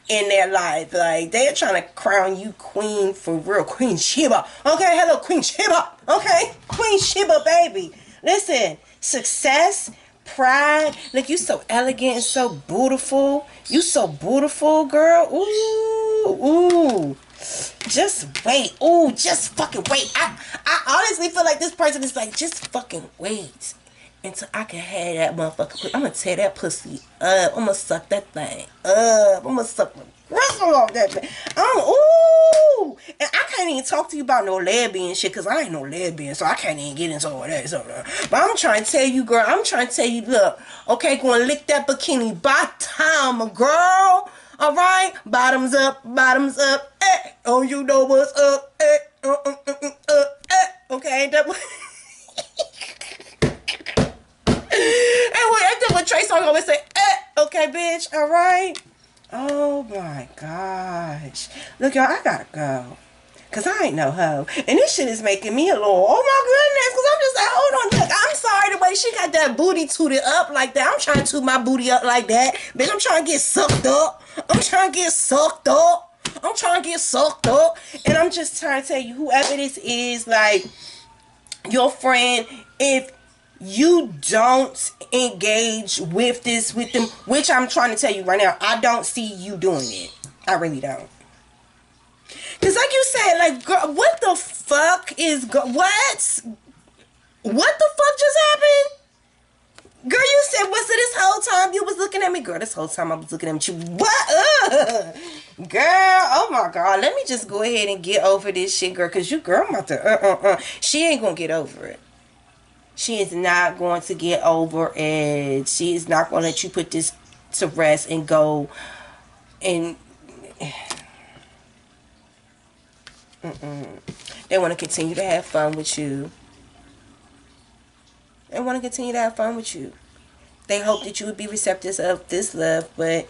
in their life. Like, they're trying to crown you queen for real. Queen Sheba. Okay, hello, Queen Sheba. Okay, Queen Sheba, baby. Listen, success, pride. Look, you so elegant and so beautiful. You so beautiful, girl. Ooh, ooh. Just wait. Oh, just fucking wait. I, I honestly feel like this person is like, just fucking wait until I can have that motherfucker. I'm going to tear that pussy up. I'm going to suck that thing up. I'm going to suck the bristle off that thing. Ooh. And I can't even talk to you about no lesbian shit because I ain't no lesbian, so I can't even get into all that. So, but I'm trying to tell you, girl. I'm trying to tell you, look. Okay, go and lick that bikini bottom, girl. All right, bottoms up, bottoms up. Eh. Oh, you know what's up. Eh. Uh, uh, uh, uh, uh, eh. Okay, that was. And that's what Trey Songz always say. Eh. Okay, bitch. All right. Oh my gosh. Look, y'all, I gotta go. Cause I ain't no hoe. And this shit is making me a little. Oh my goodness. Cause I'm just like, hold on, look. I'm sorry the way she got that booty tooted up like that. I'm trying to toot my booty up like that, bitch. I'm trying to get sucked up. I'm trying to get sucked up. I'm trying to get sucked up. And I'm just trying to tell you, whoever this is, like, your friend, if you don't engage with this, with them, which I'm trying to tell you right now, I don't see you doing it. I really don't. Because like you said, like, girl, what the fuck is, go what? What the fuck just happened? Girl, you said, what's it this whole time you was looking at me? Girl, this whole time I was looking at you. What? Ugh. Girl, oh my God. Let me just go ahead and get over this shit, girl. Because you, girl, I'm about to, uh-uh-uh. She ain't going to get over it. She is not going to get over it. She is not going to let you put this to rest and go and... Mm-mm. They want to continue to have fun with you. They want to continue to have fun with you. They hope that you would be receptive of this love, but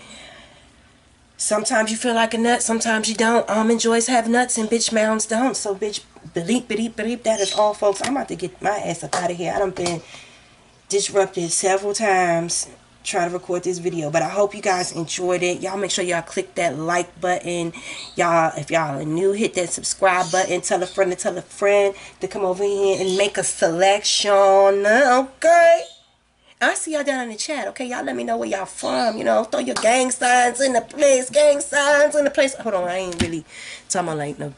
sometimes you feel like a nut, sometimes you don't. Almond joys have nuts and bitch mounds don't. So bitch, bleep, bleep, bleep. That is all, folks. I'm about to get my ass up out of here. I done been disrupted several times trying to record this video, but I hope you guys enjoyed it. Y'all make sure y'all click that like button. Y'all, if y'all are new, hit that subscribe button. Tell a friend to tell a friend to come over here and make a selection. Okay, I see y'all down in the chat. Okay, y'all let me know where y'all from. You know, throw your gang signs in the place. Gang signs in the place. Hold on, I ain't really talking about like no.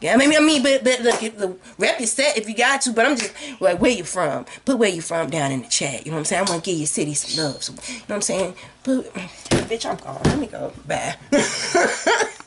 Yeah, maybe I mean, but, but look, look, rep your set if you got to, but I'm just, like, where you from? Put where you from down in the chat, you know what I'm saying? I'm going to give your city some love, so, you know what I'm saying? Put, bitch, I'm gone. Let me go. Bye.